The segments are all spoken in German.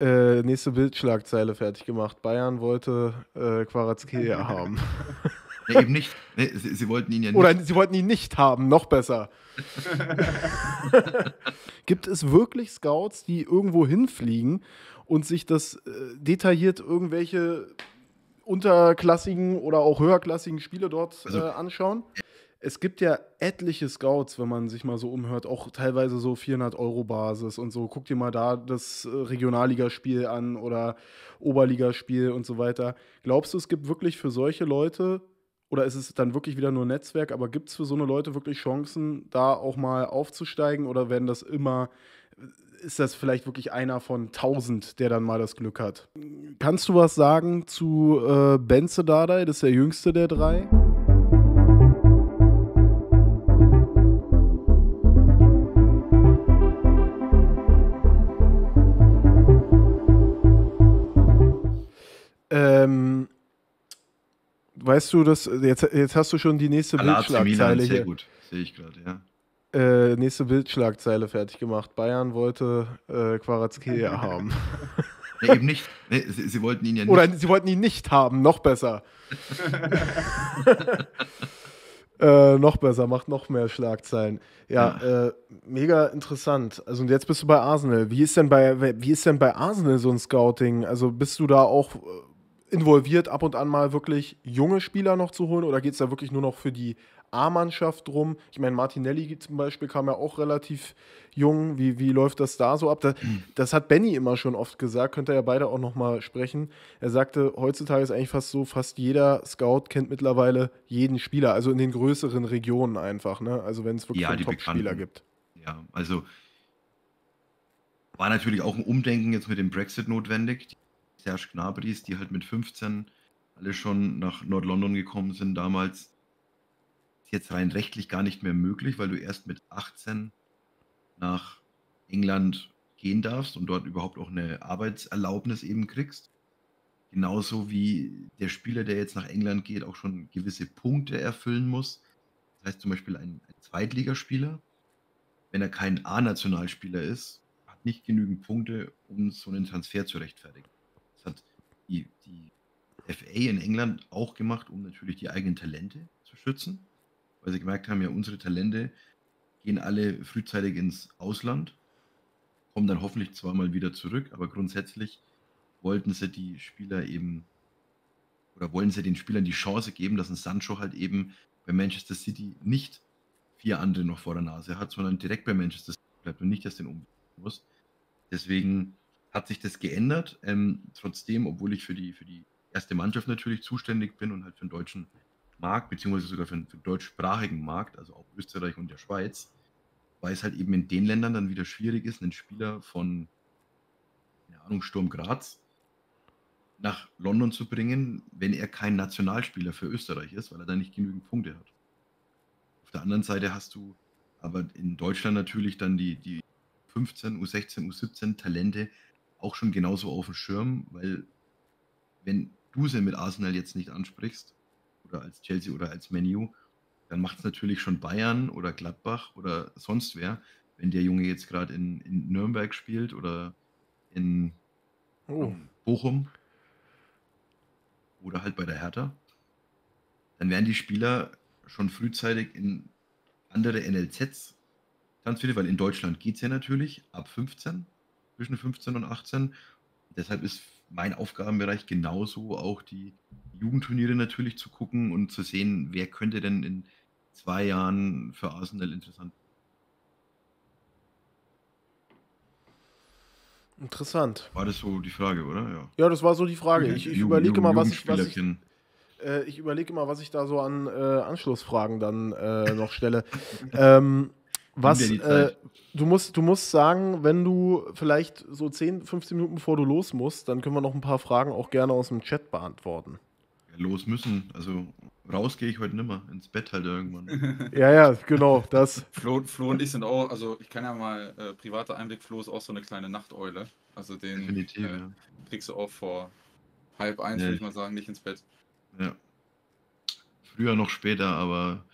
Nächste Bildschlagzeile fertig gemacht. Bayern wollte Quarazkeia haben. Nee, eben nicht. Nee, sie wollten ihn ja nicht. Oder sie wollten ihn nicht haben, noch besser. Gibt es wirklich Scouts, die irgendwo hinfliegen und sich das detailliert irgendwelche unterklassigen oder auch höherklassigen Spiele dort anschauen? Es gibt ja etliche Scouts, wenn man sich mal so umhört, auch teilweise so 400-Euro-Basis und so. Guck dir mal da das Regionalligaspiel an oder Oberligaspiel und so weiter. Glaubst du, es gibt wirklich für solche Leute, oder ist es dann wirklich wieder nur Netzwerk, aber gibt es für so eine Leute wirklich Chancen, da auch mal aufzusteigen, oder werden das immer... ist das vielleicht wirklich einer von 1000, der dann mal das Glück hat? Kannst du was sagen zu Benze Dardai? Das ist der jüngste der drei. Weißt du, dass jetzt hast du schon die nächste Bildschlagzeile hier. Sehr gut, sehe ich gerade, ja. Nächste Bildschlagzeile fertig gemacht. Bayern wollte Quarazkeia haben. Nee, eben nicht. Nee, sie wollten ihn ja nicht. Oder sie wollten ihn nicht haben, noch besser. Noch besser, macht noch mehr Schlagzeilen. Ja, ja. Mega interessant. Also und jetzt bist du bei Arsenal. Wie ist denn bei Arsenal so ein Scouting? Also bist du da auch involviert, ab und an mal wirklich junge Spieler noch zu holen, oder geht es da wirklich nur noch für die A-Mannschaft drum? Ich meine, Martinelli zum Beispiel kam ja auch relativ jung. Wie läuft das da so ab? Das hat Benny immer schon oft gesagt, könnt ihr ja beide auch nochmal sprechen. Er sagte, heutzutage ist eigentlich fast so, fast jeder Scout kennt mittlerweile jeden Spieler, also in den größeren Regionen einfach, ne? Also wenn es wirklich ja, einen Top-Spieler gibt. Ja, also war natürlich auch ein Umdenken jetzt mit dem Brexit notwendig. Die Serge Gnabrys, die halt mit 15 alle schon nach Nord-London gekommen sind damals, jetzt rein rechtlich gar nicht mehr möglich, weil du erst mit 18 nach England gehen darfst und dort überhaupt auch eine Arbeitserlaubnis eben kriegst. Genauso wie der Spieler, der jetzt nach England geht, auch schon gewisse Punkte erfüllen muss. Das heißt zum Beispiel ein Zweitligaspieler, wenn er kein A-Nationalspieler ist, hat nicht genügend Punkte, um so einen Transfer zu rechtfertigen. Das hat die FA in England auch gemacht, um natürlich die eigenen Talente zu schützen. Weil sie gemerkt haben, ja, unsere Talente gehen alle frühzeitig ins Ausland, kommen dann hoffentlich zwar mal wieder zurück, aber grundsätzlich wollten sie die Spieler eben, oder wollen sie den Spielern die Chance geben, dass ein Sancho halt eben bei Manchester City nicht 4 andere noch vor der Nase hat, sondern direkt bei Manchester City bleibt und nicht, dass den umgehen muss. Deswegen hat sich das geändert. Trotzdem, obwohl ich für die erste Mannschaft natürlich zuständig bin und halt für den deutschen Markt, beziehungsweise sogar für den deutschsprachigen Markt, also auch Österreich und der Schweiz, weil es halt eben in den Ländern dann wieder schwierig ist, einen Spieler von, keine Ahnung, Sturm Graz nach London zu bringen, wenn er kein Nationalspieler für Österreich ist, weil er da nicht genügend Punkte hat. Auf der anderen Seite hast du aber in Deutschland natürlich dann die U15, U16, U17 Talente auch schon genauso auf dem Schirm, weil wenn du sie mit Arsenal jetzt nicht ansprichst, oder als Chelsea oder als Man U, dann macht es natürlich schon Bayern oder Gladbach oder sonst wer, wenn der Junge jetzt gerade in Nürnberg spielt oder in Bochum oder halt bei der Hertha, dann werden die Spieler schon frühzeitig in andere NLZs transferiert, weil in Deutschland geht es ja natürlich ab 15, zwischen 15 und 18. Deshalb ist mein Aufgabenbereich genauso auch die Jugendturniere natürlich zu gucken und zu sehen, wer könnte denn in 2 Jahren für Arsenal interessant sein. Interessant. War das so die Frage, oder? Ja, das war so die Frage. Ich überlege immer, was ich da so an Anschlussfragen dann noch stelle. Du musst sagen, wenn du vielleicht so 10, 15 Minuten bevor du los musst, dann können wir noch ein paar Fragen auch gerne aus dem Chat beantworten. Ja, los müssen, also raus gehe ich heute nimmer, ins Bett halt irgendwann. Ja, genau, das. Flo und ich sind auch, also ich kann ja mal, privater Einblick, Flo ist auch so eine kleine Nachteule, also den kriegst du auch vor 12:30, würde ich mal sagen, nicht ins Bett. Ja, früher noch später, aber...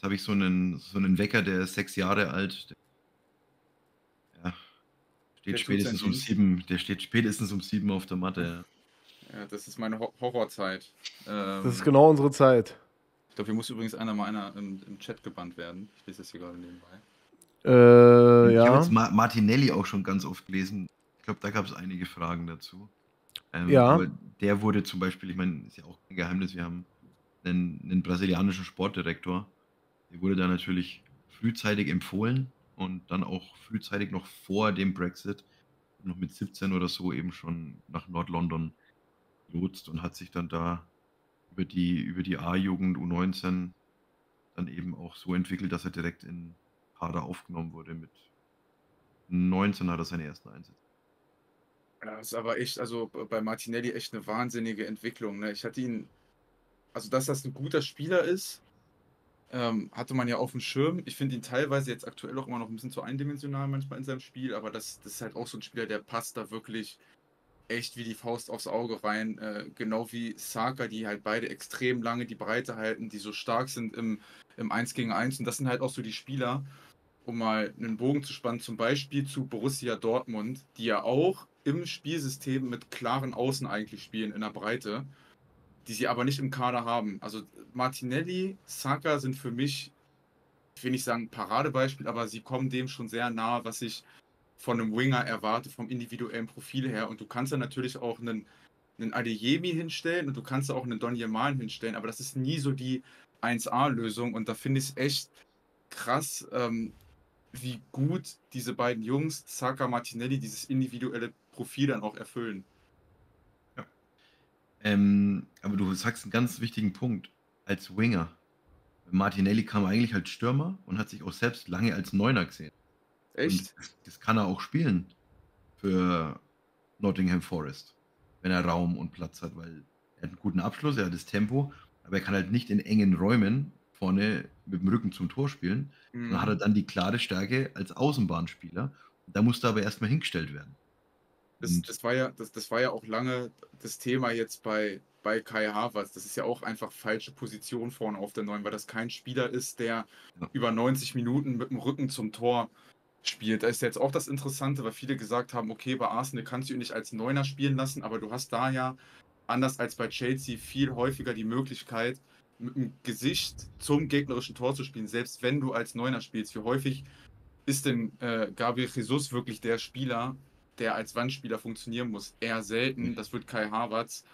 Jetzt habe ich so einen Wecker, der ist 6 Jahre alt. Der Der steht spätestens um 7 auf der Matte. Ja, das ist meine Horrorzeit. Das ist genau unsere Zeit. Ich glaube, hier muss übrigens einer im Chat gebannt werden. Ich lese das hier gerade nebenbei. Ich habe jetzt Martinelli auch schon ganz oft gelesen. Ich glaube, da gab es einige Fragen dazu. Aber der wurde zum Beispiel, ich meine, ist ja auch kein Geheimnis, wir haben einen brasilianischen Sportdirektor. Der wurde da natürlich frühzeitig empfohlen und dann auch frühzeitig noch vor dem Brexit, noch mit 17 oder so, eben schon nach Nord-London gelotst und hat sich dann da über die A-Jugend U19 dann eben auch so entwickelt, dass er direkt in Kader aufgenommen wurde. Mit 19 hat er seine ersten Einsätze. Ja, das ist aber echt, also bei Martinelli echt eine wahnsinnige Entwicklung, ne? Ich hatte ihn, also dass das ein guter Spieler ist, hatte man ja auf dem Schirm. Ich finde ihn teilweise jetzt aktuell auch immer noch ein bisschen zu eindimensional manchmal in seinem Spiel, aber das ist halt auch so ein Spieler, der passt da wirklich echt wie die Faust aufs Auge rein, genau wie Saka, die halt beide extrem lange die Breite halten, die so stark sind im 1 gegen 1 und das sind halt auch so die Spieler, um mal einen Bogen zu spannen, zum Beispiel zu Borussia Dortmund, die ja auch im Spielsystem mit klaren Außen eigentlich spielen in der Breite, die sie aber nicht im Kader haben. Also Martinelli, Saka sind für mich, ich will nicht sagen Paradebeispiel, aber sie kommen dem schon sehr nahe, was ich von einem Winger erwarte, vom individuellen Profil her. Und du kannst ja natürlich auch einen Adeyemi hinstellen und du kannst auch einen Donny Malen hinstellen, aber das ist nie so die 1A-Lösung und da finde ich es echt krass, wie gut diese beiden Jungs, Saka, Martinelli, dieses individuelle Profil dann auch erfüllen. Ja. Aber du sagst einen ganz wichtigen Punkt, als Winger. Martinelli kam eigentlich als Stürmer und hat sich auch selbst lange als Neuner gesehen. Echt? Das kann er auch spielen für Nottingham Forest, wenn er Raum und Platz hat, weil er hat einen guten Abschluss, er hat das Tempo, aber er kann halt nicht in engen Räumen vorne mit dem Rücken zum Tor spielen. Mhm. Dann hat er dann die klare Stärke als Außenbahnspieler. Da musste aber erstmal hingestellt werden. Das war ja auch lange das Thema jetzt bei Kai Havertz. Das ist ja auch einfach falsche Position vorne auf der 9, weil das kein Spieler ist, der über 90 Minuten mit dem Rücken zum Tor spielt. Da ist jetzt auch das Interessante, weil viele gesagt haben, okay, bei Arsenal kannst du ihn nicht als Neuner spielen lassen, aber du hast da ja, anders als bei Chelsea, viel häufiger die Möglichkeit, mit dem Gesicht zum gegnerischen Tor zu spielen, selbst wenn du als Neuner spielst. Wie häufig ist denn Gabriel Jesus wirklich der Spieler, der als Wandspieler funktionieren muss? Eher selten, das wird Kai Havertz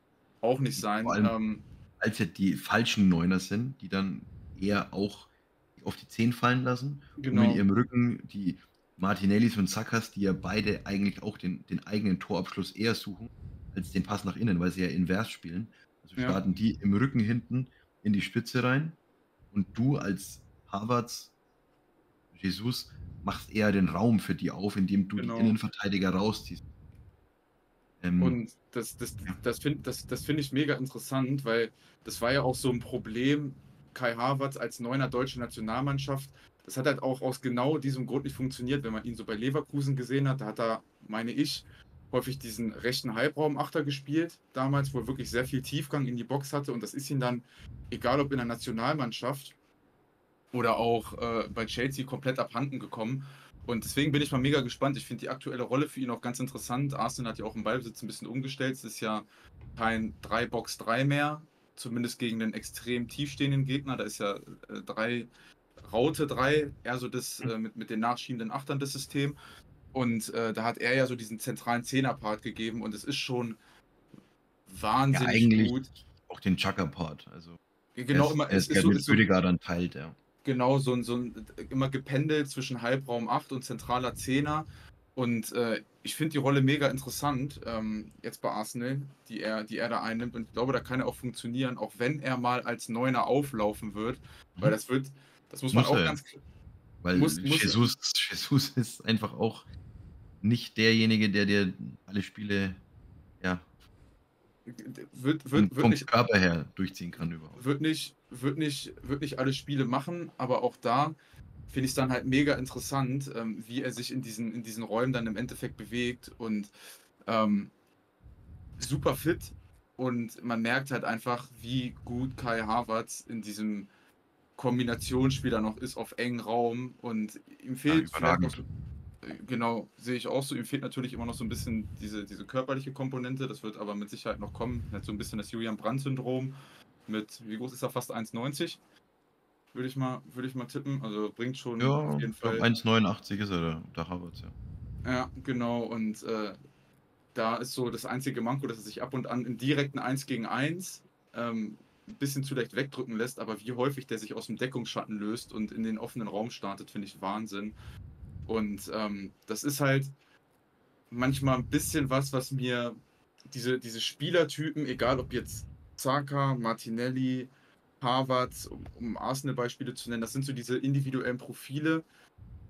auch nicht sein. Vor allem, als ja die falschen Neuner sind, die dann eher auch auf die 10 fallen lassen. Genau. Und mit ihrem Rücken die Martinellis und Sakas, die ja beide eigentlich auch den eigenen Torabschluss eher suchen, als den Pass nach innen, weil sie ja invers spielen. Also starten die im Rücken hinten in die Spitze rein und du als Havertz, Jesus, machst eher den Raum für die auf, indem du die Innenverteidiger rausziehst. Und das finde ich mega interessant, weil das war ja auch so ein Problem, Kai Havertz als Neuner deutsche Nationalmannschaft, das hat halt auch aus genau diesem Grund nicht funktioniert, wenn man ihn so bei Leverkusen gesehen hat, da hat er, meine ich, häufig diesen rechten Halbraumachter gespielt, damals, wo er wirklich sehr viel Tiefgang in die Box hatte und das ist ihm dann, egal ob in der Nationalmannschaft oder auch bei Chelsea, komplett abhanden gekommen und deswegen bin ich mal mega gespannt, ich finde die aktuelle Rolle für ihn auch ganz interessant, Arsenal hat ja auch im Ballbesitz ein bisschen umgestellt, es ist ja kein 3-Box-3 mehr, zumindest gegen den extrem tiefstehenden Gegner, da ist ja Raute 3, eher so das mit den nachschiebenden Achtern das System und da hat er ja so diesen zentralen Zehner-Part gegeben und es ist schon wahnsinnig gut. Auch den Chaka-Part, also genau, ist Rüdiger dann teilt, ja. Genau, so ein immer gependelt zwischen Halbraum 8 und zentraler Zehner. Und ich finde die Rolle mega interessant, jetzt bei Arsenal, die er da einnimmt. Und ich glaube, da kann er auch funktionieren, auch wenn er mal als Neuner auflaufen wird. Weil das muss man auch ganz klar. Weil Jesus ist einfach auch nicht derjenige, der dir alle Spiele, ja, vom Körper her durchziehen kann überhaupt. Wird nicht alle Spiele machen, aber auch da finde ich es dann halt mega interessant, wie er sich in diesen Räumen dann im Endeffekt bewegt und super fit und man merkt halt einfach, wie gut Kai Havertz in diesem Kombinationsspieler noch ist auf engen Raum und ihm fehlt, ja, Genau, sehe ich auch so. Ihm fehlt natürlich immer noch so ein bisschen diese körperliche Komponente. Das wird aber mit Sicherheit noch kommen. Er hat so ein bisschen das Julian Brandt-Syndrom. Mit, wie groß ist er? Fast 1,90. Würde ich mal tippen. Also bringt schon ja, auf jeden Fall. 1,89 ist er da Havertz, ja. Ja, genau. Und da ist so das einzige Manko, dass er sich ab und an im direkten 1 gegen 1 ein bisschen zu leicht wegdrücken lässt. Aber wie häufig der sich aus dem Deckungsschatten löst und in den offenen Raum startet, finde ich Wahnsinn. Und das ist halt manchmal ein bisschen was mir diese Spielertypen, egal ob jetzt Saka, Martinelli, Havertz, um Arsenal-Beispiele zu nennen, das sind so diese individuellen Profile,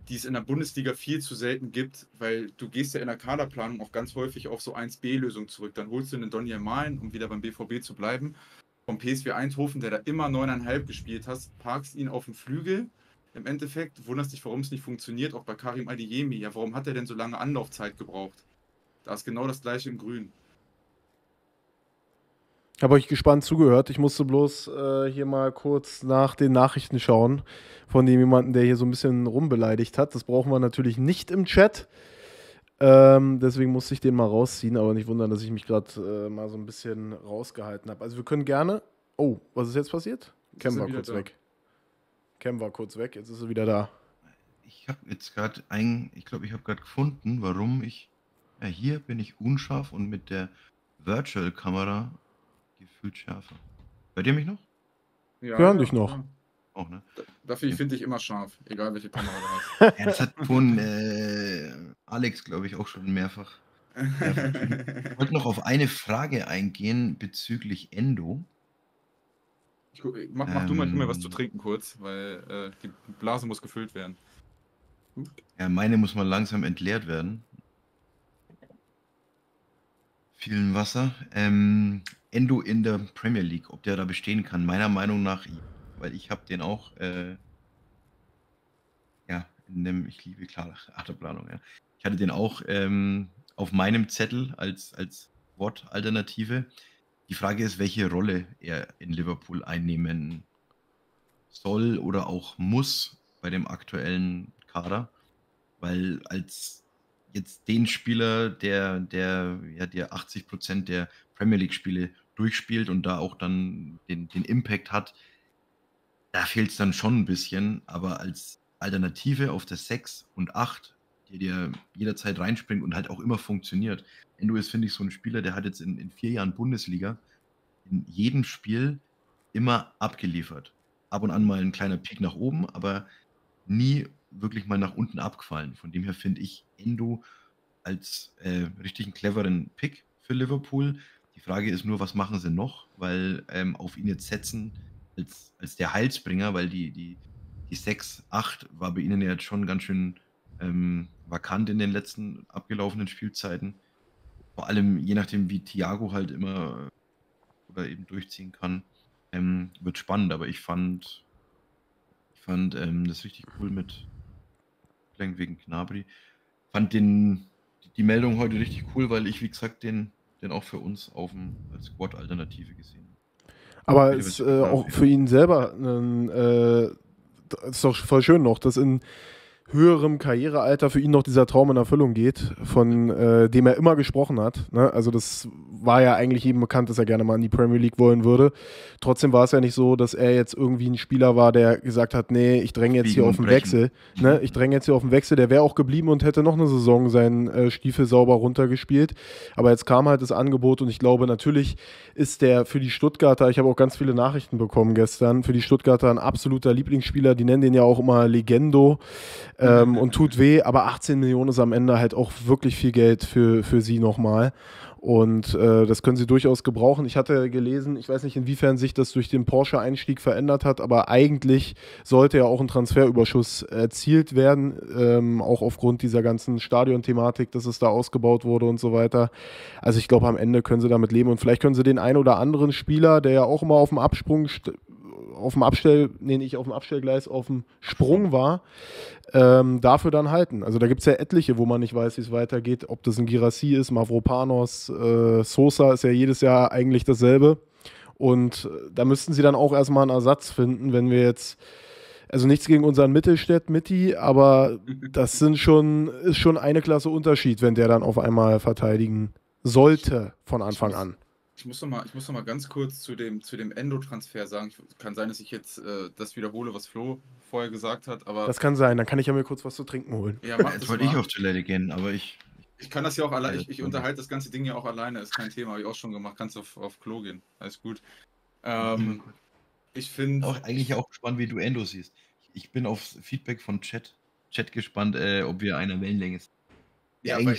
die es in der Bundesliga viel zu selten gibt, weil du gehst ja in der Kaderplanung auch ganz häufig auf so 1B-Lösungen zurück. Dann holst du einen Donny Malen, um wieder beim BVB zu bleiben, vom PSV Eindhoven, der da immer 9,5 gespielt hat, parkst ihn auf dem Flügel. Im Endeffekt wunderst dich, warum es nicht funktioniert, auch bei Karim Adeyemi. Ja, warum hat er denn so lange Anlaufzeit gebraucht? Da ist genau das Gleiche im Grün. Ich habe euch gespannt zugehört. Ich musste bloß hier mal kurz nach den Nachrichten schauen von dem jemanden, der hier so ein bisschen rumbeleidigt hat. Das brauchen wir natürlich nicht im Chat. Deswegen musste ich den mal rausziehen, aber nicht wundern, dass ich mich gerade mal so ein bisschen rausgehalten habe. Also wir können gerne... Oh, was ist jetzt passiert? Cam war kurz weg. Cam war kurz weg, jetzt ist er wieder da. Ich habe jetzt gerade ich glaube, ich habe gerade gefunden, warum ich... Ja, hier bin ich unscharf und mit der Virtual-Kamera gefühlt schärfer. Bei dir mich noch? Ja, wir hören dich noch. Auch, ne? Dafür, ich finde dich immer scharf, egal welche Kamera du hast. Ja, das hat von Alex, glaube ich, auch schon mehrfach. Ich wollte noch auf eine Frage eingehen bezüglich Endo. Mach du mal was zu trinken kurz, weil die Blase muss gefüllt werden. Ja, meine muss mal langsam entleert werden. Vielen Wasser. Endo in der Premier League, ob der da bestehen kann, meiner Meinung nach, weil ich habe den auch ja, in dem, ich liebe klare Achterplanung, ja. Ich hatte den auch auf meinem Zettel als Wortalternative. Die Frage ist, welche Rolle er in Liverpool einnehmen soll oder auch muss bei dem aktuellen Kader, weil als jetzt den Spieler, der 80% der Premier League-Spiele durchspielt und da auch dann den Impact hat, da fehlt es dann schon ein bisschen, aber als Alternative auf der 6 und 8, die dir jederzeit reinspringt und halt auch immer funktioniert. Endo ist, finde ich, so ein Spieler, der hat jetzt in 4 Jahren Bundesliga in jedem Spiel immer abgeliefert. Ab und an mal ein kleiner Peak nach oben, aber nie wirklich mal nach unten abgefallen. Von dem her finde ich Endo als richtig einen cleveren Pick für Liverpool. Die Frage ist nur, was machen sie noch? Weil auf ihn jetzt setzen als der Heilsbringer, weil die 6, 8 war bei ihnen ja jetzt schon ganz schön vakant in den letzten abgelaufenen Spielzeiten. Vor allem, je nachdem, wie Thiago halt immer oder eben durchziehen kann, wird spannend. Aber ich fand das richtig cool mit wegen Gnabry. Fand die Meldung heute richtig cool, weil ich, wie gesagt, den auch für uns als Squad-Alternative gesehen habe. Aber es ist auch für ihn selber ist doch voll schön noch, dass in höherem Karrierealter für ihn noch dieser Traum in Erfüllung geht, von dem er immer gesprochen hat. Ne? Also das war ja eigentlich jedem bekannt, dass er gerne mal in die Premier League wollen würde. Trotzdem war es ja nicht so, dass er jetzt irgendwie ein Spieler war, der gesagt hat, nee, ich dränge jetzt hier auf den Wechsel. Ne? Ich dränge jetzt hier auf den Wechsel. Der wäre auch geblieben und hätte noch eine Saison seinen Stiefel sauber runtergespielt. Aber jetzt kam halt das Angebot und ich glaube, natürlich ist der für die Stuttgarter, ich habe auch ganz viele Nachrichten bekommen gestern, für die Stuttgarter ein absoluter Lieblingsspieler. Die nennen den ja auch immer Legendo. Und tut weh, aber 18 Millionen ist am Ende halt auch wirklich viel Geld für sie nochmal und das können sie durchaus gebrauchen. Ich hatte gelesen, ich weiß nicht, inwiefern sich das durch den Porsche-Einstieg verändert hat, aber eigentlich sollte ja auch ein Transferüberschuss erzielt werden, auch aufgrund dieser ganzen Stadion-Thematik, dass es da ausgebaut wurde und so weiter. Also ich glaube, am Ende können sie damit leben und vielleicht können sie den einen oder anderen Spieler, der ja auch immer auf dem Absprung auf dem Sprung war, dafür dann halten. Also da gibt es ja etliche, wo man nicht weiß, wie es weitergeht, ob das ein Girassi ist, Mavropanos, Sosa ist ja jedes Jahr eigentlich dasselbe. Und da müssten sie dann auch erstmal einen Ersatz finden, wenn wir jetzt also nichts gegen unseren Mittelstädt-Mitti, aber das sind schon, ist schon eine Klasse Unterschied, wenn der dann auf einmal verteidigen sollte von Anfang an. Ich muss noch mal ganz kurz zu dem Endo-Transfer sagen. Kann sein, dass ich jetzt das wiederhole, was Flo vorher gesagt hat. Aber das kann sein, dann kann ich ja mir kurz was zu trinken holen. Ja, jetzt wollte ich auf Toilette gehen, aber ich kann das ja auch alleine, ich unterhalte das ganze Ding ja auch alleine, ist kein Thema, habe ich auch schon gemacht. Kannst auf Klo gehen, alles gut. Ich finde... Eigentlich auch gespannt, wie du Endo siehst. Ich bin auf Feedback von Chat gespannt, ob wir einer Wellenlänge sind. Ja, weil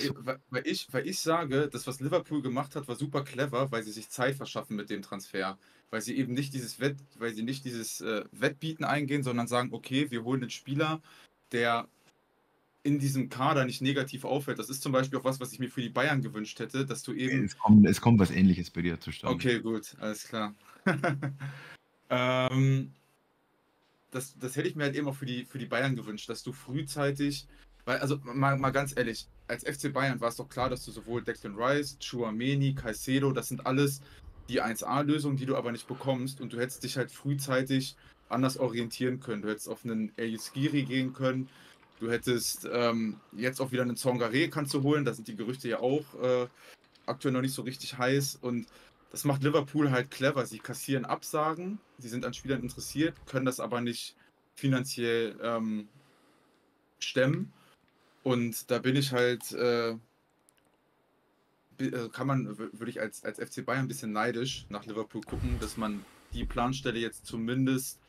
ich sage, das, was Liverpool gemacht hat, war super clever, weil sie sich Zeit verschaffen mit dem Transfer. Weil sie eben nicht dieses Wettbieten eingehen, sondern sagen, okay, wir holen den Spieler, der in diesem Kader nicht negativ auffällt. Das ist zum Beispiel auch was ich mir für die Bayern gewünscht hätte, dass du eben... Es kommt was Ähnliches bei dir zustande. Okay, gut, alles klar. Das hätte ich mir halt eben auch für die Bayern gewünscht, dass du frühzeitig... Weil, also mal ganz ehrlich, als FC Bayern war es doch klar, dass du sowohl Declan Rice, Tchouaméni, Caicedo, das sind alles die 1A-Lösungen, die du aber nicht bekommst, und du hättest dich halt frühzeitig anders orientieren können. Du hättest auf einen Elias Giri gehen können, du hättest jetzt auch wieder einen Tsongaré kannst du holen, da sind die Gerüchte ja auch aktuell noch nicht so richtig heiß, und das macht Liverpool halt clever. Sie kassieren Absagen, sie sind an Spielern interessiert, können das aber nicht finanziell stemmen. Und da bin ich halt, würde ich als FC Bayern ein bisschen neidisch nach Liverpool gucken, dass man die Planstelle jetzt zumindest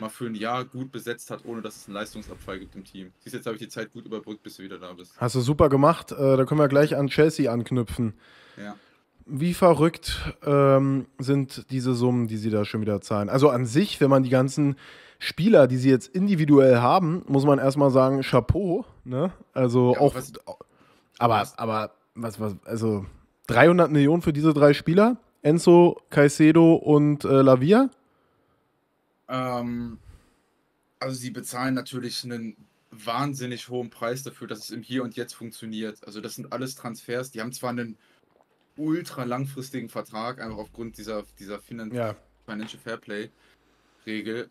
mal für ein Jahr gut besetzt hat, ohne dass es einen Leistungsabfall gibt im Team. Siehst, jetzt habe ich die Zeit gut überbrückt, bis du wieder da bist. Hast du super gemacht, da können wir gleich an Chelsea anknüpfen. Ja. Wie verrückt sind diese Summen, die sie da schon wieder zahlen? Also an sich, wenn man die ganzen Spieler, die sie jetzt individuell haben, muss man erstmal sagen, Chapeau, ne? Also ja, auch, also 300 Millionen für diese drei Spieler, Enzo, Caicedo und La Via? Also sie bezahlen natürlich einen wahnsinnig hohen Preis dafür, dass es im Hier und Jetzt funktioniert. Also das sind alles Transfers, die haben zwar einen ultra langfristigen Vertrag, einfach aufgrund dieser Financial Fairplay-Regel.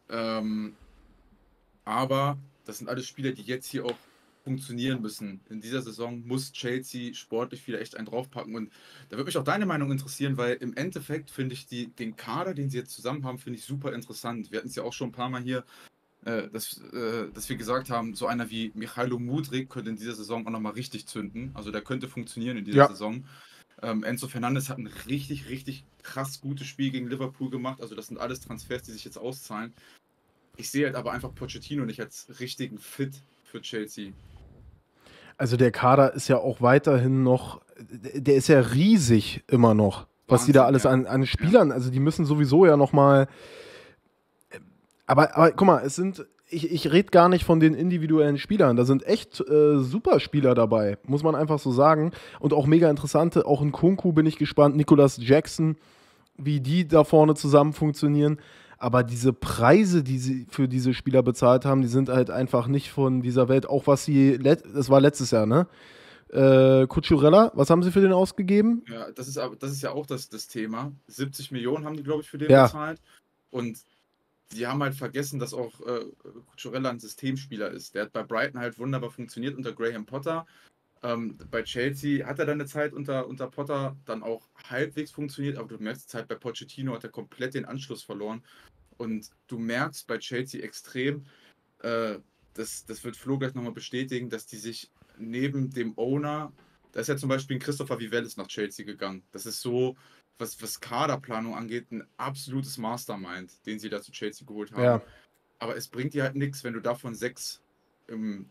Aber das sind alles Spieler, die jetzt hier auch funktionieren müssen. In dieser Saison muss Chelsea sportlich wieder echt einen draufpacken. Und da würde mich auch deine Meinung interessieren, weil im Endeffekt finde ich den Kader, den sie jetzt zusammen haben, finde ich super interessant. Wir hatten es ja auch schon ein paar Mal hier, dass wir gesagt haben, so einer wie Mykhailo Mudryk könnte in dieser Saison auch nochmal richtig zünden. Also der könnte funktionieren in dieser Saison. Enzo Fernandes hat ein richtig, richtig krass gutes Spiel gegen Liverpool gemacht. Also das sind alles Transfers, die sich jetzt auszahlen. Ich sehe halt aber einfach Pochettino nicht als richtigen Fit für Chelsea. Also der Kader ist ja auch weiterhin noch, der ist ja riesig immer noch, was die da alles an Spielern, also die müssen sowieso ja nochmal, aber guck mal, es sind, ich rede gar nicht von den individuellen Spielern, da sind echt super Spieler dabei, muss man einfach so sagen, und auch mega interessante, auch in Kunku bin ich gespannt, Nicolas Jackson, wie die da vorne zusammen funktionieren. Aber diese Preise, die sie für diese Spieler bezahlt haben, die sind halt einfach nicht von dieser Welt. Auch was sie, das war letztes Jahr, ne? Cucurella, was haben sie für den ausgegeben? Ja, das ist ja auch das Thema. 70 Millionen haben die, glaube ich, für den bezahlt. Und die haben halt vergessen, dass auch Cucurella ein Systemspieler ist. Der hat bei Brighton halt wunderbar funktioniert unter Graham Potter. Bei Chelsea hat er dann eine Zeit unter Potter dann auch halbwegs funktioniert, aber du merkst, die Zeit bei Pochettino hat er komplett den Anschluss verloren. Und du merkst bei Chelsea extrem, das wird Flo gleich nochmal bestätigen, dass die sich neben dem Owner, da ist ja zum Beispiel ein Christopher Vivellis nach Chelsea gegangen. Das ist so, was Kaderplanung angeht, ein absolutes Mastermind, den sie da zu Chelsea geholt haben. Ja. Aber es bringt dir halt nichts, wenn du davon 6 im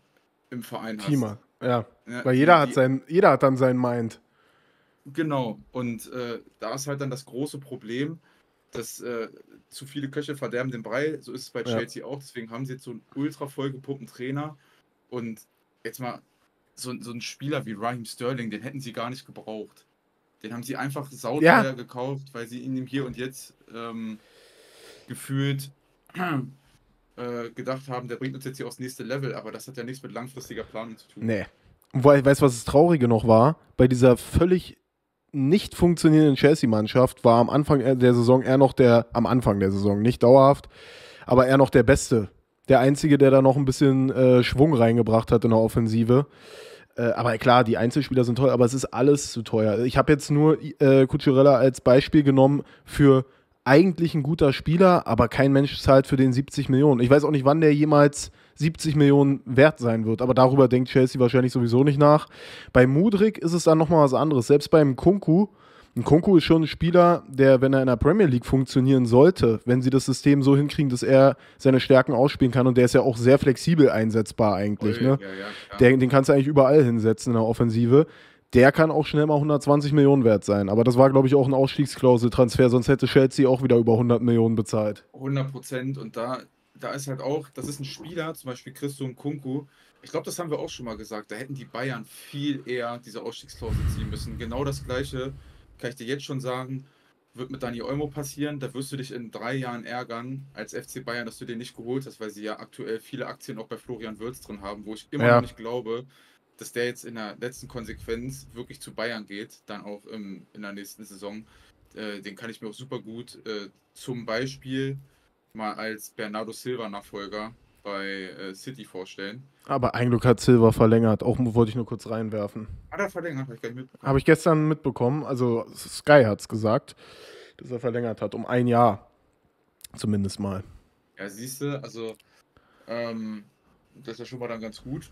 Verein Klima. Hast. Ja, weil jeder hat dann sein Mind. Genau, und da ist halt dann das große Problem, dass zu viele Köche verderben den Brei, so ist es bei Chelsea auch, deswegen haben sie jetzt so einen ultra vollgepumpten Trainer, und jetzt mal so einen Spieler wie Raheem Sterling, den hätten sie gar nicht gebraucht. Den haben sie einfach sauteuer gekauft, weil sie ihn im Hier und Jetzt gefühlt... gedacht haben, der bringt uns jetzt hier aufs nächste Level, aber das hat ja nichts mit langfristiger Planung zu tun. Nee. Weißt du, was das Traurige noch war? Bei dieser völlig nicht funktionierenden Chelsea-Mannschaft war am Anfang der Saison eher noch der, nicht dauerhaft, aber eher noch der Beste, der Einzige, der da noch ein bisschen Schwung reingebracht hat in der Offensive. Aber klar, die Einzelspieler sind teuer, aber es ist alles zu teuer. Ich habe jetzt nur Cucurella als Beispiel genommen für eigentlich ein guter Spieler, aber kein Mensch zahlt für den 70 Millionen. Ich weiß auch nicht, wann der jemals 70 Millionen wert sein wird, aber darüber denkt Chelsea wahrscheinlich sowieso nicht nach. Bei Mudryk ist es dann nochmal was anderes. Selbst beim Kunku, ein Kunku ist schon ein Spieler, der, wenn er in der Premier League funktionieren sollte, wenn sie das System so hinkriegen, dass er seine Stärken ausspielen kann, und der ist ja auch sehr flexibel einsetzbar eigentlich. Oh, ne? Ja. Den kannst du eigentlich überall hinsetzen in der Offensive. Der kann auch schnell mal 120 Millionen wert sein. Aber das war, glaube ich, auch ein Ausstiegsklausel-Transfer, sonst hätte Chelsea auch wieder über 100 Millionen bezahlt. 100%. Und da ist halt auch, das ist ein Spieler, zum Beispiel Christo Kunku. Ich glaube, das haben wir auch schon mal gesagt. Da hätten die Bayern viel eher diese Ausstiegsklausel ziehen müssen. Genau das Gleiche, kann ich dir jetzt schon sagen, wird mit Dani Olmo passieren. Da wirst du dich in 3 Jahren ärgern als FC Bayern, dass du den nicht geholt hast, weil sie ja aktuell viele Aktien auch bei Florian Wirtz drin haben, wo ich immer noch nicht glaube, dass der jetzt in der letzten Konsequenz wirklich zu Bayern geht, dann auch in der nächsten Saison. Den kann ich mir auch super gut zum Beispiel mal als Bernardo Silva-Nachfolger bei City vorstellen. Aber ein Glück hat Silva verlängert, auch wollte ich nur kurz reinwerfen. Hat er verlängert? Habe ich gar nicht mitbekommen. Habe ich gestern mitbekommen, also Sky hat es gesagt, dass er verlängert hat, um 1 Jahr zumindest mal. Ja, siehst du, also das ist ja schon mal dann ganz gut,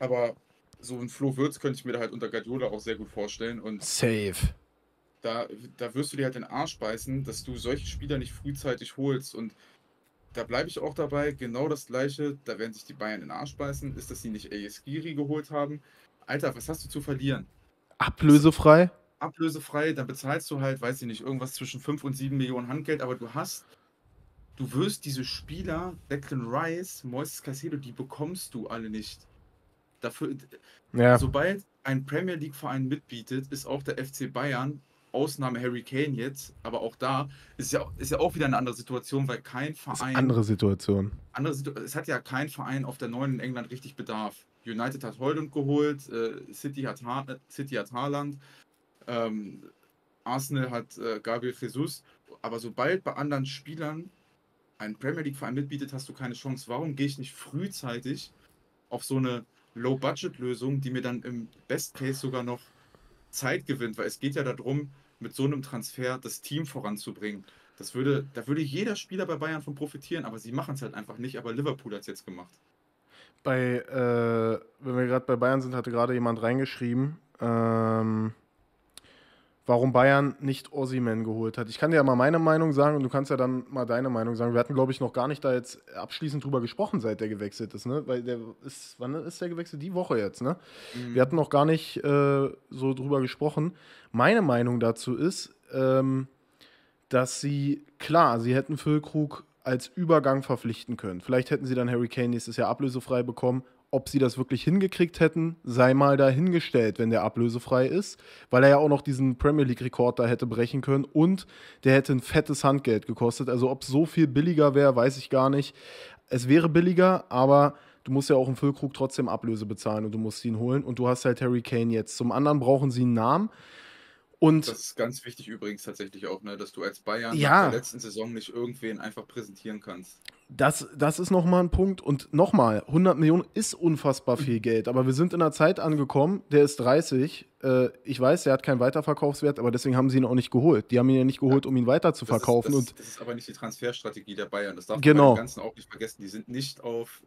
aber so ein Flo Wirtz könnte ich mir da halt unter Guardiola auch sehr gut vorstellen. Und safe. Da wirst du dir halt den Arsch beißen, dass du solche Spieler nicht frühzeitig holst. Und da bleibe ich auch dabei, genau das Gleiche, da werden sich die Bayern in den Arsch beißen, ist, dass sie nicht Ayes Giri geholt haben. Alter, was hast du zu verlieren? Ablösefrei? Ablösefrei, dann bezahlst du halt, weiß ich nicht, irgendwas zwischen 5 und 7 Millionen Handgeld, aber du wirst diese Spieler, Declan Rice, Moises Caicedo, die bekommst du alle nicht. Dafür, ja. Sobald ein Premier League Verein mitbietet, ist auch der FC Bayern, Ausnahme Harry Kane jetzt, aber auch da ist ja auch wieder eine andere Situation, weil kein Verein... Es hat ja kein Verein auf der neuen in England richtig Bedarf. United hat Højlund geholt, City hat Haaland, Arsenal hat Gabriel Jesus, aber sobald bei anderen Spielern ein Premier League Verein mitbietet, hast du keine Chance. Warum gehe ich nicht frühzeitig auf so eine Low-Budget-Lösung, die mir dann im Best-Case sogar noch Zeit gewinnt, weil es geht ja darum, mit so einem Transfer das Team voranzubringen. Da würde jeder Spieler bei Bayern von profitieren, aber sie machen es halt einfach nicht, aber Liverpool hat es jetzt gemacht. Wenn wir gerade bei Bayern sind, hatte gerade jemand reingeschrieben, warum Bayern nicht Osimhen geholt hat. Ich kann dir ja mal meine Meinung sagen und du kannst ja dann mal deine Meinung sagen. Wir hatten, glaube ich, noch gar nicht da jetzt abschließend drüber gesprochen, seit der gewechselt ist, ne? Weil wann ist der gewechselt? Die Woche jetzt, ne? Mhm. Wir hatten noch gar nicht so drüber gesprochen. Meine Meinung dazu ist, dass sie hätten Füllkrug als Übergang verpflichten können. Vielleicht hätten sie dann Harry Kane nächstes Jahr ablösefrei bekommen. Ob sie das wirklich hingekriegt hätten, sei mal dahingestellt, wenn der ablösefrei ist, weil er ja auch noch diesen Premier League-Rekord da hätte brechen können und der hätte ein fettes Handgeld gekostet. Also ob es so viel billiger wäre, weiß ich gar nicht. Es wäre billiger, aber du musst ja auch im Füllkrug trotzdem Ablöse bezahlen und du musst ihn holen und du hast halt Harry Kane jetzt. Zum anderen brauchen sie einen Namen. Und das ist ganz wichtig übrigens tatsächlich auch, ne, dass du als Bayern nach der letzten Saison nicht irgendwen einfach präsentieren kannst. Das ist nochmal ein Punkt. Und nochmal, 100 Millionen ist unfassbar viel Geld. Aber wir sind in einer Zeit angekommen, der ist 30. Ich weiß, der hat keinen Weiterverkaufswert, aber deswegen haben sie ihn auch nicht geholt. Die haben ihn ja nicht geholt, um ihn weiter zu verkaufen. Das ist aber nicht die Transferstrategie der Bayern. Das darf man bei den Ganzen auch nicht vergessen. Die sind nicht auf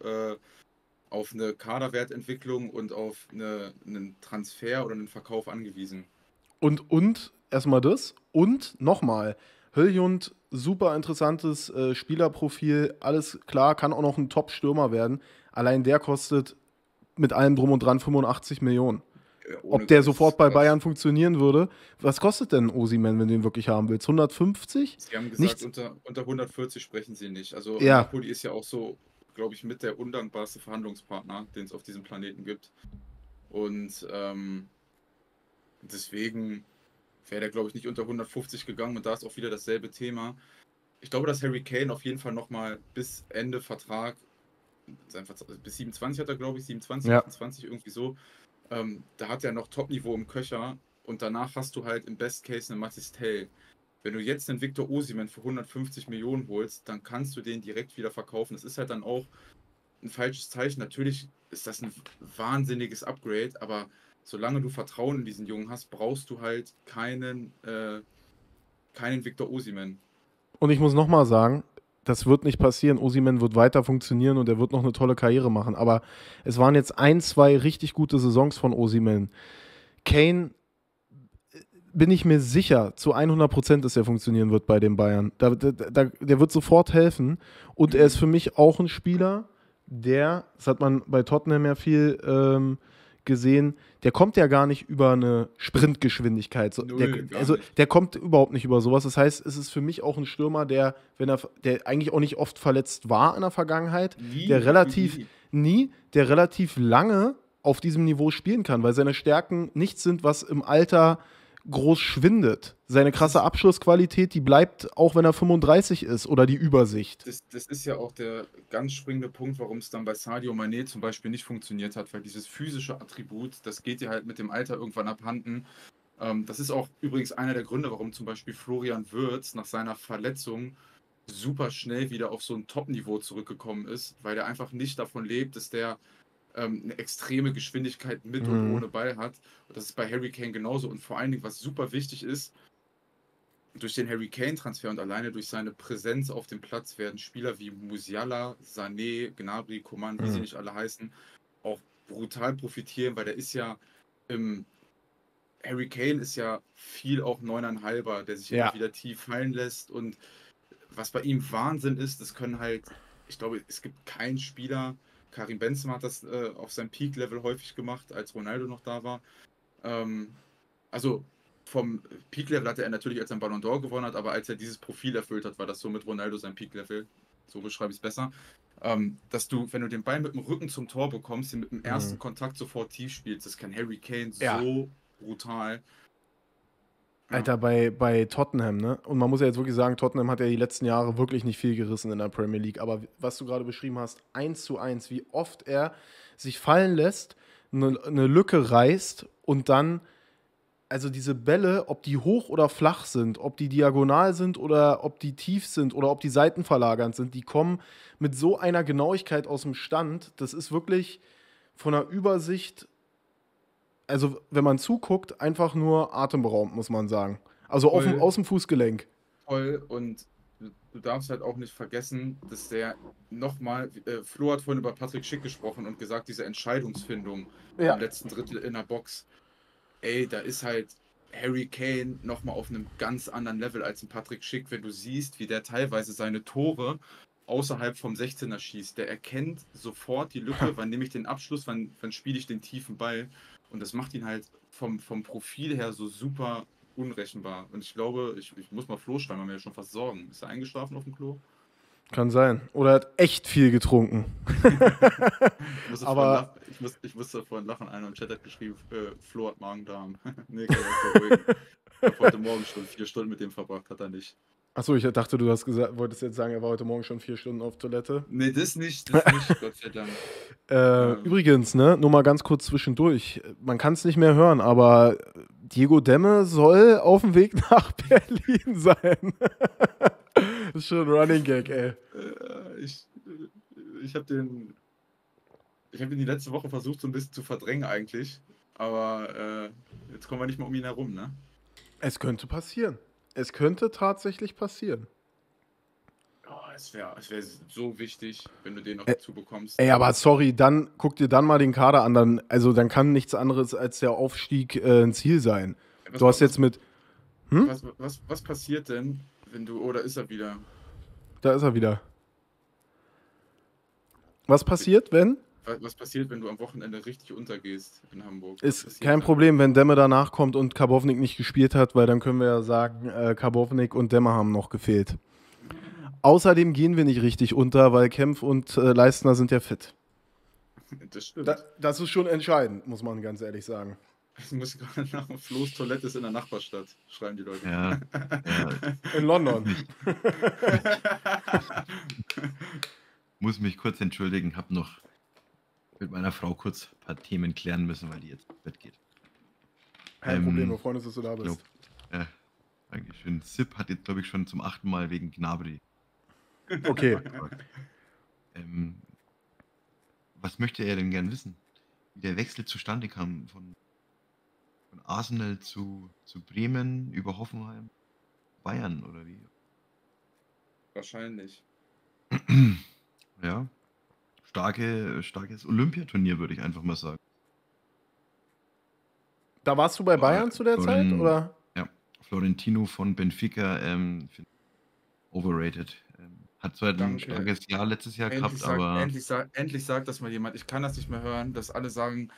eine Kaderwertentwicklung und auf einen Transfer oder einen Verkauf angewiesen. Und erstmal das und nochmal, Højlund, super interessantes Spielerprofil, alles klar, kann auch noch ein Top-Stürmer werden. Allein der kostet mit allem drum und dran 85 Millionen. Ja, ob der sofort bei Bayern funktionieren würde. Was kostet denn Osimhen, wenn du ihn wirklich haben willst? 150? Sie haben gesagt, unter 140 sprechen sie nicht. Also Napoli ist ja auch so, glaube ich, mit der undankbarste Verhandlungspartner, den es auf diesem Planeten gibt. Und deswegen wäre der, glaube ich, nicht unter 150 gegangen und da ist auch wieder dasselbe Thema. Ich glaube, dass Harry Kane auf jeden Fall nochmal bis Ende Vertrag, bis 27 hat er, glaube ich, 28 irgendwie so, da hat er noch Top-Niveau im Köcher und danach hast du halt im Best Case einen Mathis Tell. Wenn du jetzt einen Victor Osimhen für 150 Millionen holst, dann kannst du den direkt wieder verkaufen. Das ist halt dann auch ein falsches Zeichen. Natürlich ist das ein wahnsinniges Upgrade, aber solange du Vertrauen in diesen Jungen hast, brauchst du halt keinen Victor Osimhen. Und ich muss nochmal sagen, das wird nicht passieren. Osimhen wird weiter funktionieren und er wird noch eine tolle Karriere machen. Aber es waren jetzt 1, 2 richtig gute Saisons von Osimhen. Kane, bin ich mir sicher, zu 100%, dass er funktionieren wird bei den Bayern. Der wird sofort helfen. Und er ist für mich auch ein Spieler, der, das hat man bei Tottenham ja viel gesehen, der kommt ja gar nicht über eine Sprintgeschwindigkeit. Der kommt überhaupt nicht über sowas. Das heißt, es ist für mich auch ein Stürmer, der eigentlich auch nicht oft verletzt war in der Vergangenheit, der relativ lange auf diesem Niveau spielen kann, weil seine Stärken nichts sind, was im Alter groß schwindet. Seine krasse Abschlussqualität, die bleibt auch, wenn er 35 ist, oder die Übersicht. Das ist ja auch der ganz springende Punkt, warum es dann bei Sadio Mané zum Beispiel nicht funktioniert hat, weil dieses physische Attribut, das geht dir halt mit dem Alter irgendwann abhanden. Das ist auch übrigens einer der Gründe, warum zum Beispiel Florian Wirtz nach seiner Verletzung super schnell wieder auf so ein Top-Niveau zurückgekommen ist, weil er einfach nicht davon lebt, dass der eine extreme Geschwindigkeit mit und ohne Ball hat. Und das ist bei Harry Kane genauso. Und vor allen Dingen, was super wichtig ist, durch den Harry Kane-Transfer und alleine durch seine Präsenz auf dem Platz werden Spieler wie Musiala, Sané, Gnabry, Coman, wie sie nicht alle heißen, auch brutal profitieren, weil der ist ja Harry Kane ist ja viel auch 9,5er, der sich immer wieder tief fallen lässt. Und was bei ihm Wahnsinn ist, das können halt, ich glaube, es gibt keinen Spieler. Karim Benzema hat das auf seinem Peak-Level häufig gemacht, als Ronaldo noch da war. Also vom Peak-Level hatte er natürlich, als er einen Ballon d'Or gewonnen hat, aber als er dieses Profil erfüllt hat, war das so mit Ronaldo sein Peak-Level. So beschreibe ich es besser. Dass du, wenn du den Ball mit dem Rücken zum Tor bekommst, den mit dem ersten Kontakt sofort tief spielst, das kann Harry Kane so brutal. Ja. Alter, bei Tottenham, ne? Und man muss ja jetzt wirklich sagen, Tottenham hat ja die letzten Jahre wirklich nicht viel gerissen in der Premier League. Aber was du gerade beschrieben hast, 1:1, wie oft er sich fallen lässt, eine Lücke reißt und dann, also diese Bälle, ob die hoch oder flach sind, ob die diagonal sind oder ob die tief sind oder ob die seitenverlagernd sind, die kommen mit so einer Genauigkeit aus dem Stand. Das ist wirklich von der Übersicht, also wenn man zuguckt, einfach nur atemberaubend, muss man sagen. Also aus dem Fußgelenk. Voll, und du darfst halt auch nicht vergessen, dass der nochmal, Flo hat vorhin über Patrick Schick gesprochen und gesagt, diese Entscheidungsfindung im letzten Drittel in der Box, ey, da ist halt Harry Kane nochmal auf einem ganz anderen Level als ein Patrick Schick, wenn du siehst, wie der teilweise seine Tore außerhalb vom 16er schießt. Der erkennt sofort die Lücke, wann nehme ich den Abschluss, wann spiele ich den tiefen Ball. Und das macht ihn halt vom Profil her so super unrechenbar. Und ich glaube, ich muss mal Flo schreiben, weil wir ja schon fast sorgen. Ist er eingeschlafen auf dem Klo? Kann sein. Oder er hat echt viel getrunken. Ich musste vorhin lachen. Einer im Chat hat geschrieben, Flo hat Magen-Darm. Nee, kann ich beruhigen. Ich habe heute Morgen schon 4 Stunden mit dem verbracht, hat er nicht. Achso, ich dachte, du hast wolltest jetzt sagen, er war heute Morgen schon 4 Stunden auf Toilette. Nee, das nicht, Gott sei Dank. Übrigens, ne, nur mal ganz kurz zwischendurch, man kann es nicht mehr hören, aber Diego Demme soll auf dem Weg nach Berlin sein. Das ist schon ein Running Gag, ey. Ich hab ihn die letzte Woche versucht, so ein bisschen zu verdrängen eigentlich, aber jetzt kommen wir nicht mehr um ihn herum, ne? Es könnte passieren. Es könnte tatsächlich passieren. Oh, es wäre so wichtig, wenn du den noch dazu bekommst. Ey, aber sorry, dann guck dir dann mal den Kader an. Dann kann nichts anderes als der Aufstieg ein Ziel sein. Du hast jetzt mit... Hm? Was passiert denn, wenn du... Oh, da ist er wieder. Da ist er wieder. Was passiert, wenn... Was passiert, wenn du am Wochenende richtig untergehst in Hamburg? Ist kein Problem, wenn Demme danach kommt und Karbovnik nicht gespielt hat, weil dann können wir ja sagen, Karbovnik und Demme haben noch gefehlt. Außerdem gehen wir nicht richtig unter, weil Kempf und Leistner sind ja fit. Das stimmt. Das ist schon entscheidend, muss man ganz ehrlich sagen. Ich muss gerade nach dem Floß Toilette ist in der Nachbarstadt, schreiben die Leute. Ja. In London. Muss mich kurz entschuldigen, hab noch mit meiner Frau kurz ein paar Themen klären müssen, weil die jetzt ins Bett geht. Kein Problem, wir freuen uns, dass du da bist. Dankeschön. Sip hat jetzt, glaube ich, schon zum 8. Mal wegen Gnabry. Okay. Was möchte er denn gern wissen? Wie der Wechsel zustande kam von Arsenal zu Bremen über Hoffenheim, Bayern oder wie? Wahrscheinlich. Ja. Starkes Olympiaturnier, würde ich einfach mal sagen. Da warst du bei Bayern zu der Zeit, oder? Ja, Florentino von Benfica, overrated. Hat zwar ein starkes Jahr letztes Jahr gehabt, aber... Endlich sagt das mal jemand. Ich kann das nicht mehr hören, dass alle sagen,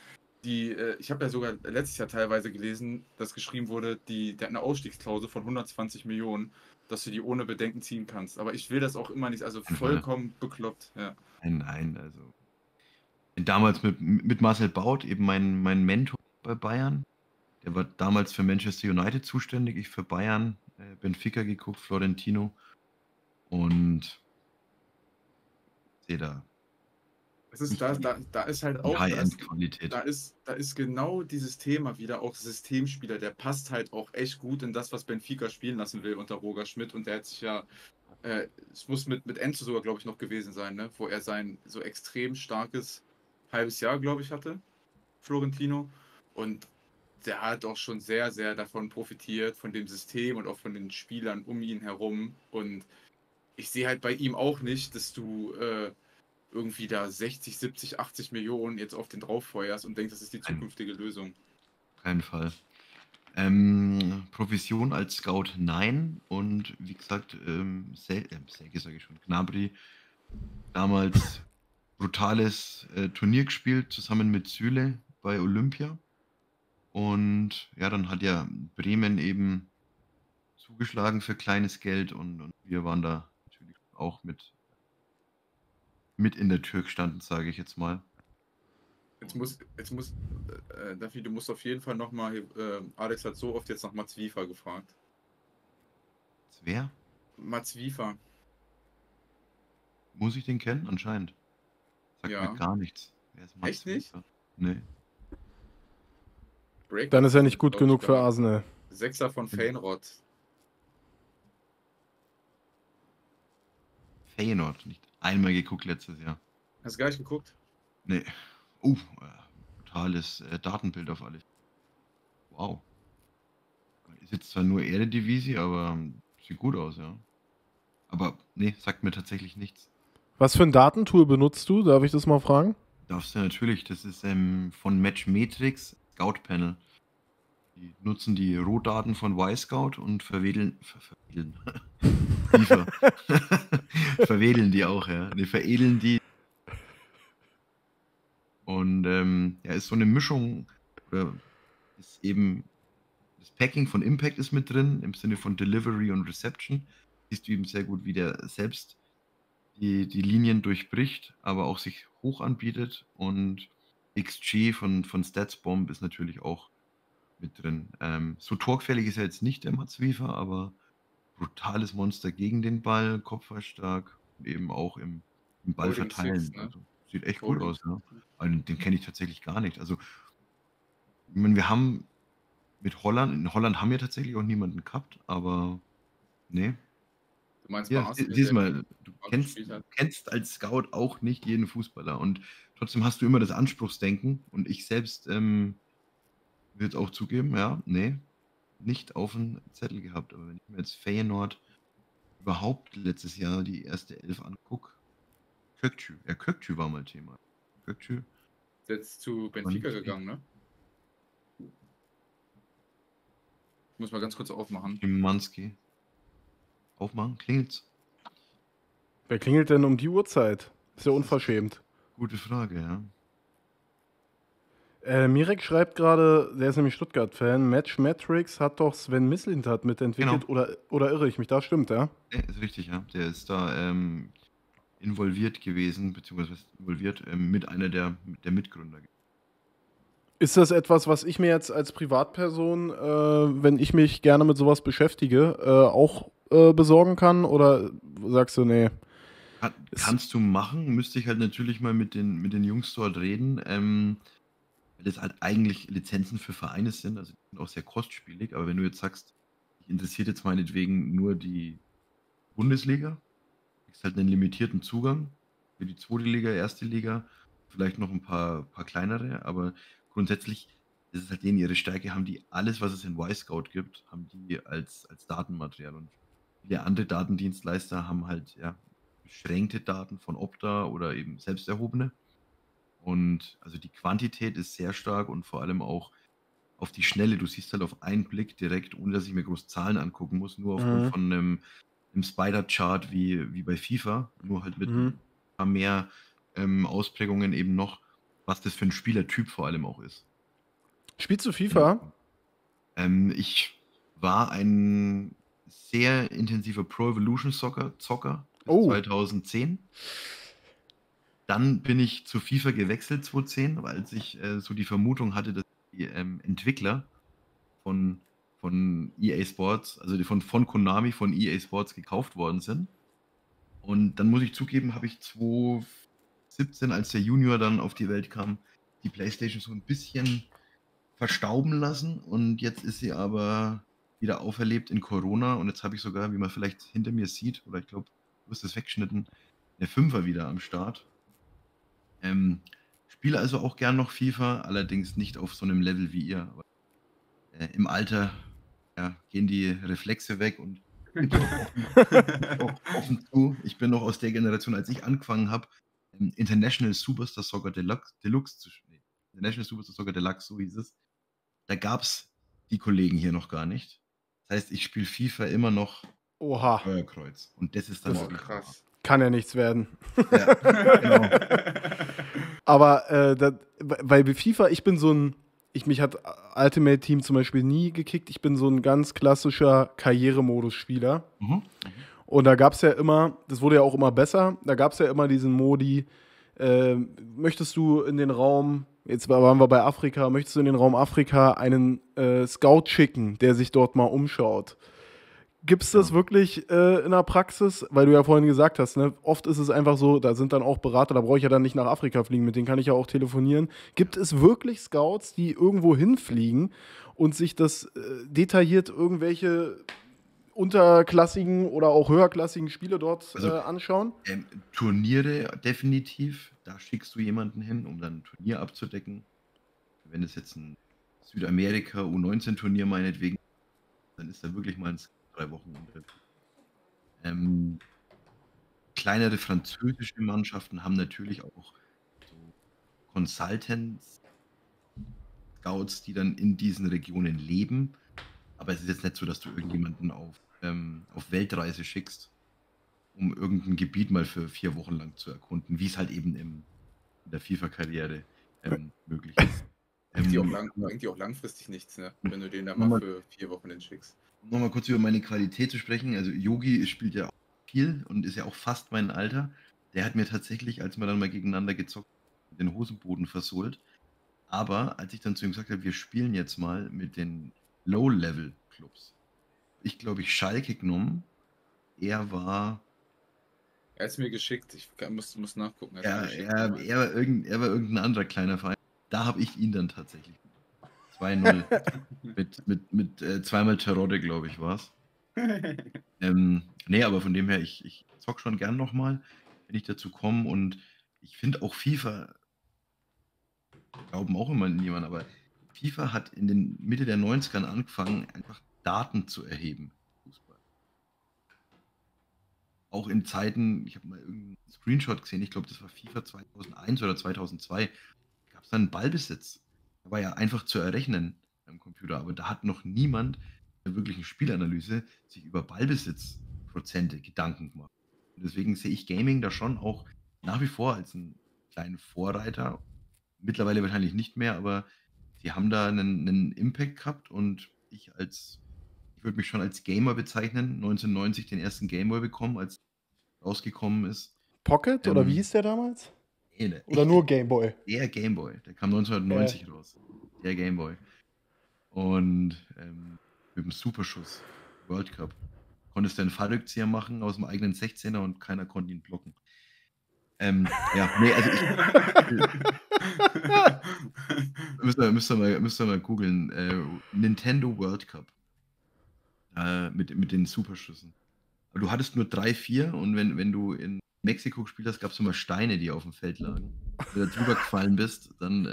ich habe ja sogar letztes Jahr teilweise gelesen, dass geschrieben wurde, die hat eine Ausstiegsklausel von 120 Millionen, dass du die ohne Bedenken ziehen kannst. Aber ich will das auch immer nicht, also vollkommen bekloppt. Ja. Nein, also... Damals mit Marcel Baut, eben mein Mentor bei Bayern. Der war damals für Manchester United zuständig, ich für Bayern, Benfica geguckt, Florentino. Und sehe da. Da ist halt auch High-End-Qualität. Da ist genau dieses Thema wieder, auch Systemspieler, der passt halt auch echt gut in das, was Benfica spielen lassen will unter Roger Schmidt. Und der hat sich ja, es muss mit Enzo sogar, glaube ich, noch gewesen sein, ne? Wo er sein so extrem starkes halbes Jahr, glaube ich, hatte, Florentino. Und der hat auch schon sehr, sehr davon profitiert, von dem System und auch von den Spielern um ihn herum. Und ich sehe halt bei ihm auch nicht, dass du irgendwie da 60, 70, 80 Millionen jetzt auf den drauf feuerst und denkst, das ist die zukünftige Lösung. Auf keinen Fall. Provision als Scout, nein. Und wie gesagt, Gnabry, damals brutales Turnier gespielt, zusammen mit Süle bei Olympia. Und ja, dann hat ja Bremen eben zugeschlagen für kleines Geld und wir waren da natürlich auch mit in der Tür gestanden, sage ich jetzt mal. Davi, du musst auf jeden Fall nochmal, Alex hat so oft jetzt nach Mats Wiefer gefragt. Wer? Mats Wiefer. Muss ich den kennen? Anscheinend. Sagt mir gar nichts. Wer ist Mats Echt Wiefer? Nicht? Nee. Break dann ist er nicht gut genug für Arsenal. Sechser von Feyenoord. Feyenoord, nicht einmal geguckt letztes Jahr. Hast du gar nicht geguckt? Nee. Totales Datenbild auf alles. Wow. Ist jetzt zwar nur Eredivisie, aber sieht gut aus, ja. Aber nee, sagt mir tatsächlich nichts. Was für ein Datentool benutzt du? Darf ich das mal fragen? Darfst du natürlich. Das ist von Matchmetrics Scout Panel. Die nutzen die Rohdaten von Y-Scout und verwedeln die auch, ja. Nee, veredeln die. Und ist so eine Mischung, oder ist eben das Packing von Impact ist mit drin, im Sinne von Delivery und Reception. Siehst du eben sehr gut, wie der selbst die Linien durchbricht, aber auch sich hoch anbietet. Und XG von Statsbomb ist natürlich auch mit drin. So torgfällig ist er jetzt nicht, der Mats Wiefer, aber brutales Monster gegen den Ball, kopfballstark und eben auch im Ball verteilen. Six, ne? Also, sieht echt gut aus. Ne? Also, den kenne ich tatsächlich gar nicht. Also, ich meine, wir haben in Holland haben wir tatsächlich auch niemanden gehabt, aber nee. Du meinst ja, diesmal, du kennst als Scout auch nicht jeden Fußballer und trotzdem hast du immer das Anspruchsdenken und ich selbst würde es auch zugeben, ja, nee, nicht auf den Zettel gehabt. Aber wenn ich mir jetzt Feyenoord überhaupt letztes Jahr die erste Elf angucke, Köktü war mal Thema. Köktü. Jetzt zu Benfica gegangen, ne? Ich muss mal ganz kurz aufmachen. Schimanski. Aufmachen? Klingelt's? Wer klingelt denn um die Uhrzeit? Ist ja unverschämt. Gute Frage, ja. Mirek schreibt gerade, der ist nämlich Stuttgart-Fan, Matchmetrics hat doch Sven Mislintat mitentwickelt, genau. oder irre ich mich da? Stimmt, ja? Ja, ist richtig, ja. Der ist da involviert gewesen, beziehungsweise involviert mit einer der Mitgründer. Ist das etwas, was ich mir jetzt als Privatperson, wenn ich mich gerne mit sowas beschäftige, auch besorgen kann? Oder sagst du, nee? Kannst du machen, müsste ich halt natürlich mal mit den Jungs dort reden, weil das halt eigentlich Lizenzen für Vereine sind, also die sind auch sehr kostspielig, aber wenn du jetzt sagst, ich interessiert jetzt meinetwegen nur die Bundesliga, kriegst halt einen limitierten Zugang für die zweite Liga, erste Liga Vielleicht noch ein paar kleinere, aber grundsätzlich ist es halt denen ihre Stärke, haben die alles, was es in Y-Scout gibt, haben die als Datenmaterial. Und viele andere Datendienstleister haben halt ja beschränkte Daten von Opta oder eben selbst erhobene. Und also die Quantität ist sehr stark und vor allem auch auf die Schnelle. Du siehst halt auf einen Blick direkt, ohne dass ich mir groß Zahlen angucken muss, nur aufgrund von einem Spider-Chart wie bei FIFA, nur halt mit ein paar mehr Ausprägungen eben noch, was das für ein Spielertyp vor allem auch ist. Spielst du FIFA? Ja. Ich war ein sehr intensiver Pro Evolution Soccer bis 2010. Dann bin ich zu FIFA gewechselt 2010, weil ich so die Vermutung hatte, dass die Entwickler von EA Sports, also die von Konami, von EA Sports gekauft worden sind. Und dann muss ich zugeben, habe ich 2017, als der Junior dann auf die Welt kam, die PlayStation so ein bisschen verstauben lassen und jetzt ist sie aber wieder auferlebt in Corona und jetzt habe ich sogar, wie man vielleicht hinter mir sieht, oder ich glaube, du hast es weggeschnitten, der Fünfer wieder am Start. Spiele also auch gern noch FIFA, allerdings nicht auf so einem Level wie ihr. Aber, im Alter gehen die Reflexe weg und offen zu. Ich bin noch aus der Generation, als ich angefangen habe, International Superstar Soccer Deluxe zu spielen. International Superstar Soccer Deluxe, so hieß es. Da gab es die Kollegen hier noch gar nicht. Das heißt, ich spiele FIFA immer noch Steuerkreuz. Und das ist dann auch krass. Kann ja nichts werden. Ja, genau. Aber weil bei FIFA, mich hat Ultimate Team zum Beispiel nie gekickt. Ich bin so ein ganz klassischer Karrieremodus-Spieler. Mhm. Und da gab es ja immer, das wurde ja auch immer besser, da gab es ja immer diesen Modi, möchtest du in den Raum, jetzt waren wir bei Afrika, möchtest du in den Raum Afrika einen Scout schicken, der sich dort mal umschaut? Gibt es das wirklich in der Praxis? Weil du ja vorhin gesagt hast, ne? Oft ist es einfach so, da sind dann auch Berater, da brauche ich ja dann nicht nach Afrika fliegen, mit denen kann ich ja auch telefonieren. Gibt es wirklich Scouts, die irgendwo hinfliegen und sich das detailliert irgendwelche unterklassigen oder auch höherklassigen Spiele dort anschauen? Turniere definitiv, da schickst du jemanden hin, um dann ein Turnier abzudecken. Wenn es jetzt ein Südamerika U19-Turnier meinetwegen, dann ist da wirklich mal ein 3 Wochen. Kleinere französische Mannschaften haben natürlich auch so Consultants, Scouts, die dann in diesen Regionen leben. Aber es ist jetzt nicht so, dass du irgendjemanden auf Weltreise schickst, um irgendein Gebiet mal für 4 Wochen lang zu erkunden, wie es halt eben in der FIFA-Karriere möglich ist. Bringt dir auch langfristig nichts, ne? Wenn du den dann mal für 4 Wochen hinschickst. Um nochmal kurz über meine Qualität zu sprechen, also Yogi spielt ja auch viel und ist ja auch fast mein Alter. Der hat mir tatsächlich, als wir dann mal gegeneinander gezockt haben, den Hosenboden versohlt. Aber als ich dann zu ihm gesagt habe, wir spielen jetzt mal mit den Low-Level-Clubs. Ich glaube, ich Schalke genommen. Er hat es mir geschickt, ich muss nachgucken. Er war irgendein anderer kleiner Verein. Da habe ich ihn dann tatsächlich 2-0 mit zweimal Terodde, glaube ich, war es. Nee, aber von dem her, ich zock schon gern nochmal, wenn ich dazu komme. Und ich finde auch FIFA, glauben auch immer niemand, aber FIFA hat in den Mitte der 90ern angefangen, einfach Daten zu erheben. Fußball. Auch in Zeiten, ich habe mal irgendeinen Screenshot gesehen, ich glaube, das war FIFA 2001 oder 2002, gab es dann Ballbesitz. Da war ja einfach zu errechnen am Computer, aber da hat noch niemand in der wirklichen Spielanalyse sich über Ballbesitzprozente Gedanken gemacht. Und deswegen sehe ich Gaming da schon auch nach wie vor als einen kleinen Vorreiter. Mittlerweile wahrscheinlich nicht mehr, aber die haben da einen Impact gehabt und ich würde mich schon als Gamer bezeichnen. 1990 den ersten Gameboy bekommen, als rausgekommen ist. Pocket oder wie hieß der damals? Oder nur Gameboy? Der Gameboy. Der kam 1990 raus. Der Gameboy. Und mit dem Superschuss. World Cup. Konntest du einen Fallrückzieher machen aus dem eigenen 16er und keiner konnte ihn blocken. Müsst ihr mal googeln. Nintendo World Cup. Mit den Superschüssen. Aber du hattest nur 3, 4 und wenn du in Mexiko gespielt hast, gab es immer Steine, die auf dem Feld lagen. Wenn du da drüber gefallen bist, dann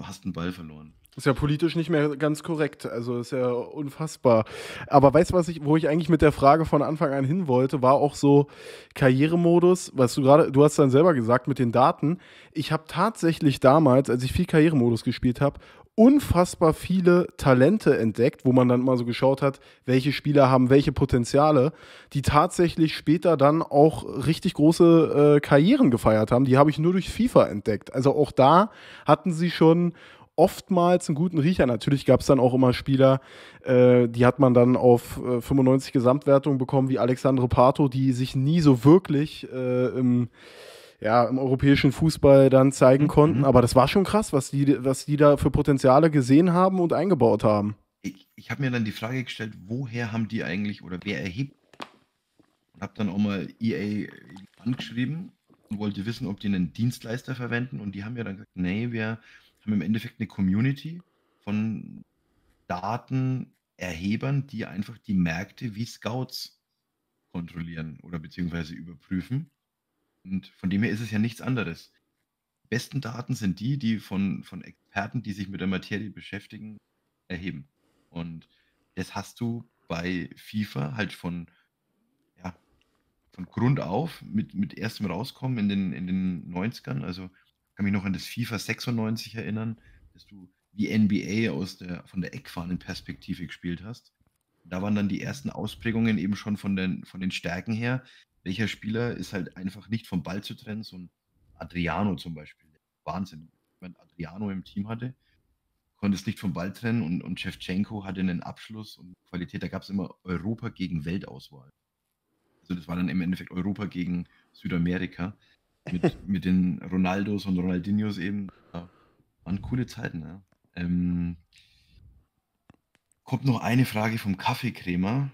hast du einen Ball verloren. Ist ja politisch nicht mehr ganz korrekt, also ist ja unfassbar. Aber weißt du, wo ich eigentlich mit der Frage von Anfang an hin wollte, war auch so Karrieremodus, was du hast dann selber gesagt mit den Daten. Ich habe tatsächlich damals, als ich viel Karrieremodus gespielt habe, unfassbar viele Talente entdeckt, wo man dann mal so geschaut hat, welche Spieler haben welche Potenziale, die tatsächlich später dann auch richtig große Karrieren gefeiert haben. Die habe ich nur durch FIFA entdeckt. Also auch da hatten sie schon oftmals einen guten Riecher. Natürlich gab es dann auch immer Spieler, die hat man dann auf 95 Gesamtwertung bekommen, wie Alexandre Pato, die sich nie so wirklich im europäischen Fußball dann zeigen konnten. Aber das war schon krass, was die da für Potenziale gesehen haben und eingebaut haben. Ich habe mir dann die Frage gestellt, woher haben die eigentlich oder wer erhebt? Und habe dann auch mal EA angeschrieben und wollte wissen, ob die einen Dienstleister verwenden. Und die haben mir dann gesagt, nee, wir haben im Endeffekt eine Community von Datenerhebern, die einfach die Märkte wie Scouts kontrollieren oder beziehungsweise überprüfen. Und von dem her ist es ja nichts anderes. Die besten Daten sind die von Experten, die sich mit der Materie beschäftigen, erheben. Und das hast du bei FIFA halt von Grund auf mit erstem Rauskommen in den 90ern. Also ich kann mich noch an das FIFA 96 erinnern, dass du die NBA von der Eckfahnenperspektive gespielt hast. Da waren dann die ersten Ausprägungen eben schon von den Stärken her. Welcher Spieler ist halt einfach nicht vom Ball zu trennen, so ein Adriano zum Beispiel. Wahnsinn. Wenn Adriano im Team hatte, konnte es nicht vom Ball trennen und Shevchenko hatte einen Abschluss und Qualität. Da gab es immer Europa gegen Weltauswahl. Also das war dann im Endeffekt Europa gegen Südamerika mit den Ronaldos und Ronaldinhos eben. Ja, waren coole Zeiten. Ja. Kommt noch eine Frage vom Kaffeekrämer.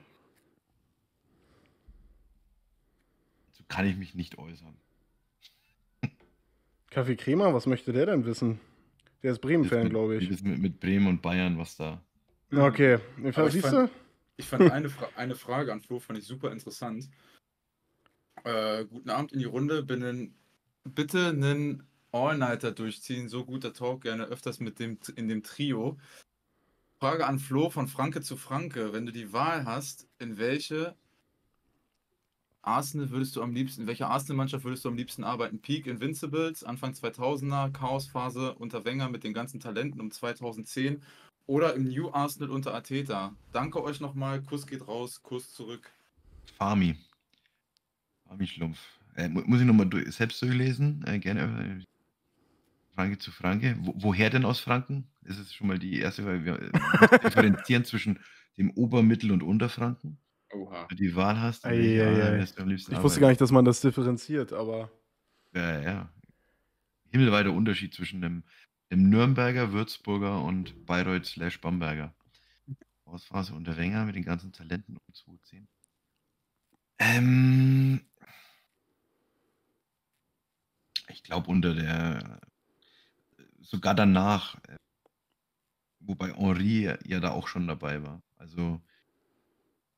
Kann ich mich nicht äußern. Kaffee Krämer, was möchte der denn wissen? Der ist Bremen-Fan, glaube ich. Mit Bremen und Bayern, was da... Okay, ich fand eine Frage an Flo, fand ich super interessant. Guten Abend in die Runde. Bitte einen All-Nighter durchziehen, so guter Talk, gerne öfters in dem Trio. Frage an Flo von Franke zu Franke. Wenn du die Wahl hast, welcher Arsenal-Mannschaft würdest du am liebsten arbeiten? Peak Invincibles, Anfang 2000er, Chaosphase unter Wenger mit den ganzen Talenten um 2010 oder im New Arsenal unter Arteta? Danke euch nochmal, Kuss geht raus, Kuss zurück. Fami Schlumpf. Muss ich nochmal selbst durchlesen? Gerne. Franke zu Franke. Woher denn aus Franken? Das ist schon mal die erste, weil wir differenzieren zwischen dem Ober-, Mittel- und Unterfranken. Oha. Wenn du die Wahl hast, am liebsten. Ich wusste gar nicht, dass man das differenziert, aber... Ja. Himmelweiter Unterschied zwischen dem Nürnberger, Würzburger und Bayreuth/Bamberger. Ausphase unter Wenger mit den ganzen Talenten um 2010. Ich glaube sogar danach, wobei Henri ja da auch schon dabei war. Also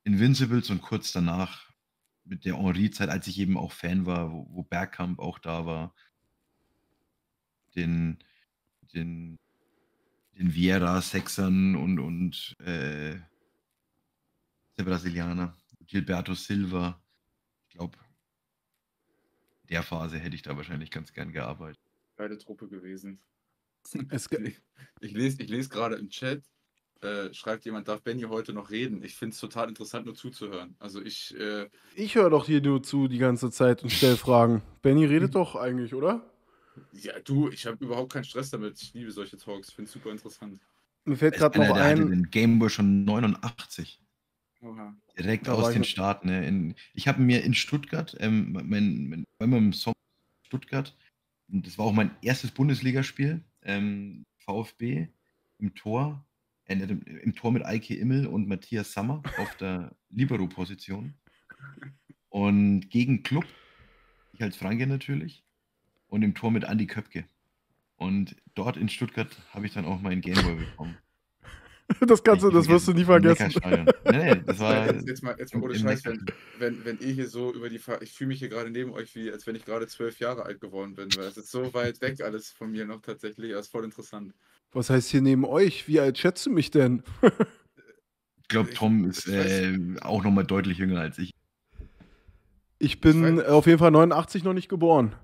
Invincibles und kurz danach mit der Henri-Zeit, als ich eben auch Fan war, wo Bergkamp auch da war, den Vieira, Sechsern und der Brasilianer, Gilberto Silva. Ich glaube, in der Phase hätte ich da wahrscheinlich ganz gern gearbeitet. Geile Truppe gewesen. Ich lese gerade im Chat, schreibt jemand, darf Benny heute noch reden? Ich finde es total interessant, nur zuzuhören. Also ich höre doch hier nur zu die ganze Zeit und stelle Fragen. Benny redet doch eigentlich, oder? Ja, du, ich habe überhaupt keinen Stress damit. Ich liebe solche Talks, finde es super interessant. Mir fällt gerade noch ein... Der hatte den Gameboy schon 89. Oha. Direkt aus den Staaten. Ne? Ich habe mir in Stuttgart, einmal im Sommer in Stuttgart, und das war auch mein erstes Bundesligaspiel, VfB im Tor, im Tor mit Eike Immel und Matthias Sammer auf der Libero-Position. Und gegen Klub, ich als Franke natürlich, und im Tor mit Andi Köpke. Und dort in Stuttgart habe ich dann auch meinen Gameboy bekommen. Das kannst du, das wirst du nie vergessen. Nee, das war jetzt mal ohne Scheiß, wenn ihr hier so über die ich fühle mich hier gerade neben euch, wie als wenn ich gerade 12 Jahre alt geworden bin, weil es ist so weit weg alles von mir noch tatsächlich, das ist voll interessant. Was heißt hier neben euch? Wie alt schätzt du mich denn? Ich glaube, Tom ist auch nochmal deutlich jünger als ich. Ich bin auf jeden Fall 89 noch nicht geboren.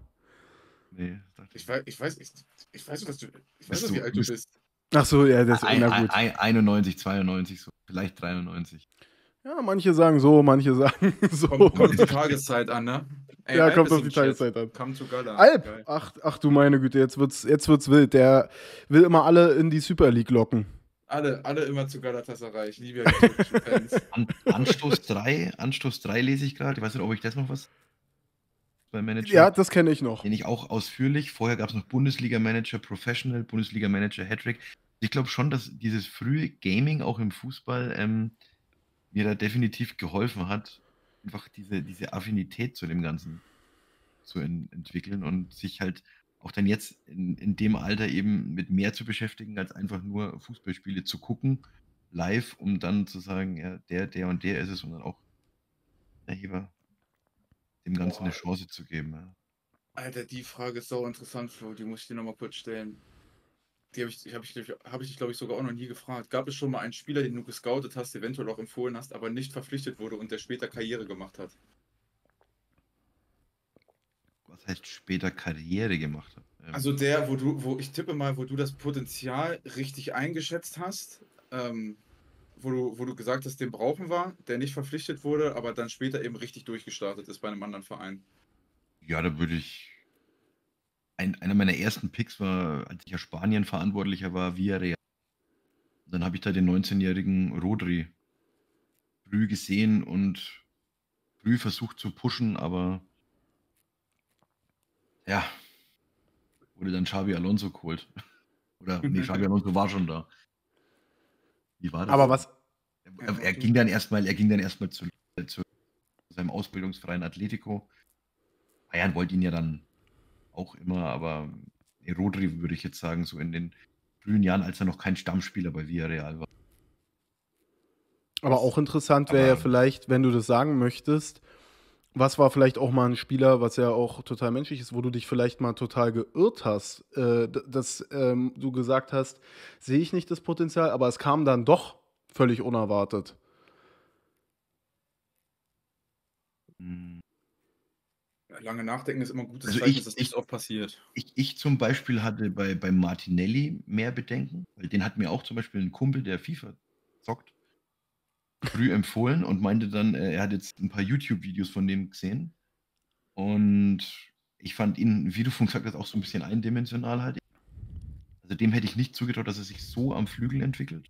Nee, ich weiß, wie alt du bist. Ach so, ja, das ist immer gut. 91, 92, so, vielleicht 93. Ja, manche sagen so, manche sagen so. Kommt auf die Tageszeit an, ne? Ey, ja, Alp kommt auf die Tageszeit an. Alp, ach du meine Güte, jetzt wird's wild. Der will immer alle in die Super League locken. Alle immer zu Galatasaray. Ich liebe ja die türkischen Fans. Anstoß 3 lese ich gerade. Ich weiß nicht, ob ich das noch was beim Manager. Ja, das kenne ich noch. Den ich auch ausführlich. Vorher gab es noch Bundesliga-Manager Professional, Bundesliga-Manager Hattrick. Ich glaube schon, dass dieses frühe Gaming auch im Fußball mir da definitiv geholfen hat, einfach diese Affinität zu dem Ganzen zu entwickeln und sich halt auch dann jetzt in dem Alter eben mit mehr zu beschäftigen, als einfach nur Fußballspiele zu gucken, live, um dann zu sagen, ja, der und der ist es, und dann auch der Heber dem Ganzen eine Chance zu geben. Ja. Alter, die Frage ist sau interessant, Flo, die muss ich dir nochmal kurz stellen. Die habe ich dich, glaube ich, sogar auch noch nie gefragt. Gab es schon mal einen Spieler, den du gescoutet hast, eventuell auch empfohlen hast, aber nicht verpflichtet wurde und der später Karriere gemacht hat? Was heißt später Karriere gemacht hat? Also der, wo ich tippe mal, wo du das Potenzial richtig eingeschätzt hast, wo du gesagt hast, den brauchen wir, der nicht verpflichtet wurde, aber dann später eben richtig durchgestartet ist bei einem anderen Verein. Ja, da würde ich... Einer meiner ersten Picks war, als ich ja Spanien verantwortlicher war, Villarreal. Dann habe ich da den 19-jährigen Rodri früh gesehen und früh versucht zu pushen, aber... Ja, wurde dann Xabi Alonso geholt. Oder, nee, Xabi Alonso war schon da. Wie war das? Aber was? Er ging dann erstmal zu seinem ausbildungsfreien Atletico. Bayern wollte ihn ja dann auch immer, aber Rodri würde ich jetzt sagen, so in den frühen Jahren, als er noch kein Stammspieler bei Villarreal war. Aber auch interessant wäre ja vielleicht, wenn du das sagen möchtest, was war vielleicht auch mal ein Spieler, was ja auch total menschlich ist, wo du dich vielleicht mal total geirrt hast, dass du gesagt hast, sehe ich nicht das Potenzial, aber es kam dann doch völlig unerwartet. Lange nachdenken ist immer ein gutes Zeichen, dass das nicht oft passiert. Ich zum Beispiel hatte bei Martinelli mehr Bedenken, weil den hat mir auch zum Beispiel ein Kumpel, der FIFA zockt, früh empfohlen und meinte dann, er hat jetzt ein paar YouTube-Videos von dem gesehen und ich fand ihn, wie du vorhin gesagt hast, auch so ein bisschen eindimensional halt. Also dem hätte ich nicht zugetraut, dass er sich so am Flügel entwickelt.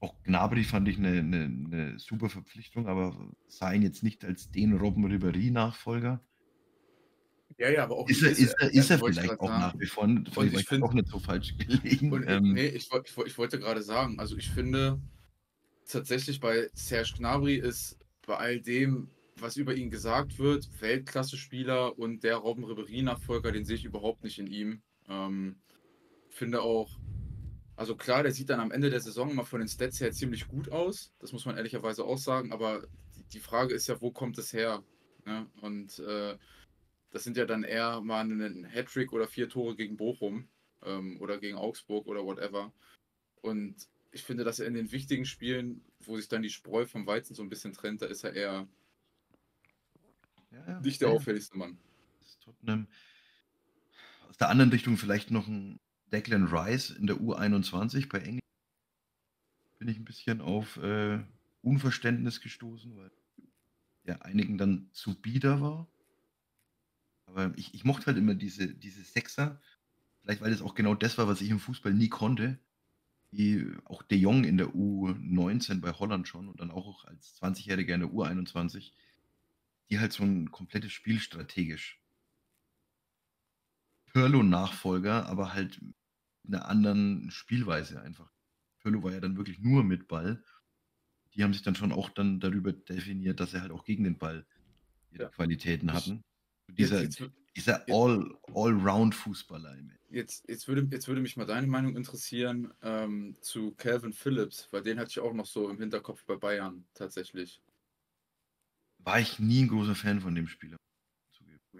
Auch Gnabry fand ich eine super Verpflichtung, aber sah ihn jetzt nicht als den Robben Ribéry-Nachfolger. Ja, aber auch ist er vielleicht auch nach wie vor auch nicht so falsch gelegen. Ich wollte gerade sagen, also ich finde tatsächlich bei Serge Gnabry ist bei all dem, was über ihn gesagt wird, Weltklasse-Spieler, und der Robben Ribéry-Nachfolger, den sehe ich überhaupt nicht in ihm. Finde auch, also klar, der sieht dann am Ende der Saison immer von den Stats her ziemlich gut aus, das muss man ehrlicherweise auch sagen, aber die Frage ist ja, wo kommt es her? Ne? Und das sind ja dann eher mal ein Hattrick oder 4 Tore gegen Bochum oder gegen Augsburg oder whatever. Und ich finde, dass er in den wichtigen Spielen, wo sich dann die Spreu vom Weizen so ein bisschen trennt, da ist er eher nicht der auffälligste Mann. Tottenham. Aus der anderen Richtung vielleicht noch ein Declan Rice in der U21 bei England. Bin ich ein bisschen auf Unverständnis gestoßen, weil der einigen dann zu bieder war. Aber ich mochte halt immer diese Sechser, vielleicht weil das auch genau das war, was ich im Fußball nie konnte, wie auch De Jong in der U19 bei Holland schon und dann auch als 20-Jähriger in der U21, die halt so ein komplettes Spiel strategisch. Pirlo-Nachfolger, aber halt in einer anderen Spielweise einfach. Pirlo war ja dann wirklich nur mit Ball. Die haben sich dann schon auch dann darüber definiert, dass er halt auch gegen den Ball ihre Qualitäten hatten. Dieser All-Round-Fußballer. Jetzt würde mich mal deine Meinung interessieren zu Calvin Phillips, weil den hatte ich auch noch so im Hinterkopf bei Bayern tatsächlich. War ich nie ein großer Fan von dem Spieler.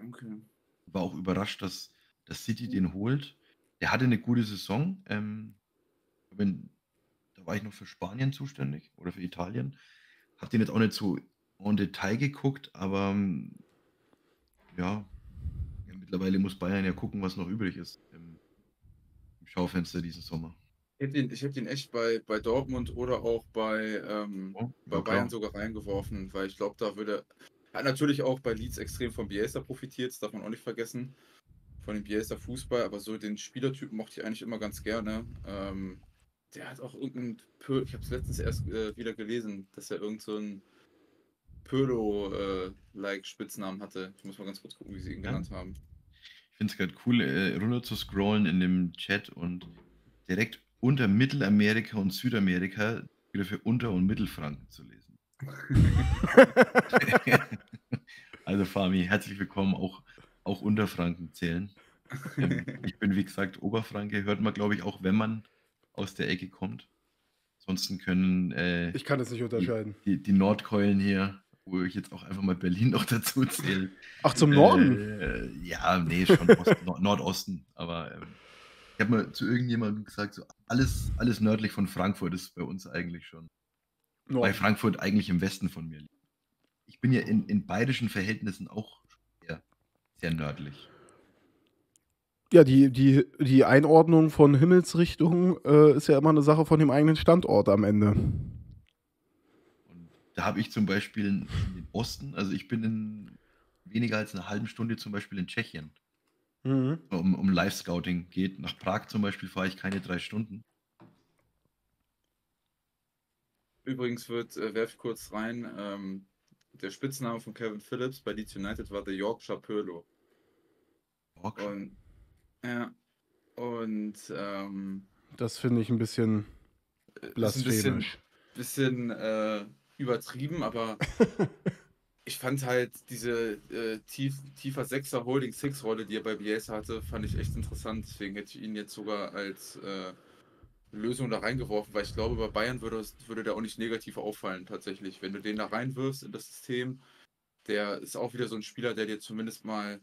Okay. War auch überrascht, dass City den holt. Der hatte eine gute Saison. Da war ich noch für Spanien zuständig oder für Italien. Hab den jetzt auch nicht so en Detail geguckt, aber ja, mittlerweile muss Bayern ja gucken, was noch übrig ist im Schaufenster diesen Sommer. Ich hab den echt bei Dortmund oder auch bei Bayern sogar reingeworfen, weil ich glaube, da würde... Hat natürlich auch bei Leeds extrem von Bielsa profitiert, das darf man auch nicht vergessen, von dem Bielsa-Fußball, aber so den Spielertypen mochte ich eigentlich immer ganz gerne. Der hat auch irgendeinen, ich habe es letztens erst wieder gelesen, dass er irgendeinen Pirlo-like Spitznamen hatte. Ich muss mal ganz kurz gucken, wie sie ihn genannt haben. Ich finde es gerade cool, runter zu scrollen in dem Chat und direkt unter Mittelamerika und Südamerika wieder für Unter- und Mittelfranken zu lesen. Also Fami, herzlich willkommen, auch Unterfranken zählen. Ich bin, wie gesagt, Oberfranke, hört man, glaube ich, auch wenn man aus der Ecke kommt. Ansonsten können ich kann das nicht unterscheiden. Die Nordkeulen hier, wo ich jetzt auch einfach mal Berlin noch dazu zähle. Ach, zum Norden? Ja, nee, schon Nordosten, aber ich habe mal zu irgendjemandem gesagt, so alles nördlich von Frankfurt ist bei uns eigentlich schon. Bei Frankfurt eigentlich im Westen von mir liegt. Ich bin ja in bayerischen Verhältnissen auch sehr, sehr nördlich. Ja, die Einordnung von Himmelsrichtungen ist ja immer eine Sache von dem eigenen Standort am Ende. Und da habe ich zum Beispiel in den Osten, also ich bin in weniger als einer halben Stunde zum Beispiel in Tschechien. Mhm. Um Live-Scouting geht. Nach Prag zum Beispiel fahre ich keine 3 Stunden. Übrigens werfe ich kurz rein, der Spitzname von Calvin Phillips bei Leeds United war The Yorkshire Pirlo. Okay. Und das finde ich ein bisschen blasphemisch. Ein bisschen übertrieben, aber ich fand halt diese tiefer 6er Holding 6 Rolle, die er bei Bielsa hatte, fand ich echt interessant. Deswegen hätte ich ihn jetzt sogar als Lösung da reingeworfen, weil ich glaube, bei Bayern würde der auch nicht negativ auffallen, tatsächlich. Wenn du den da reinwirfst in das System, der ist auch wieder so ein Spieler, der dir zumindest mal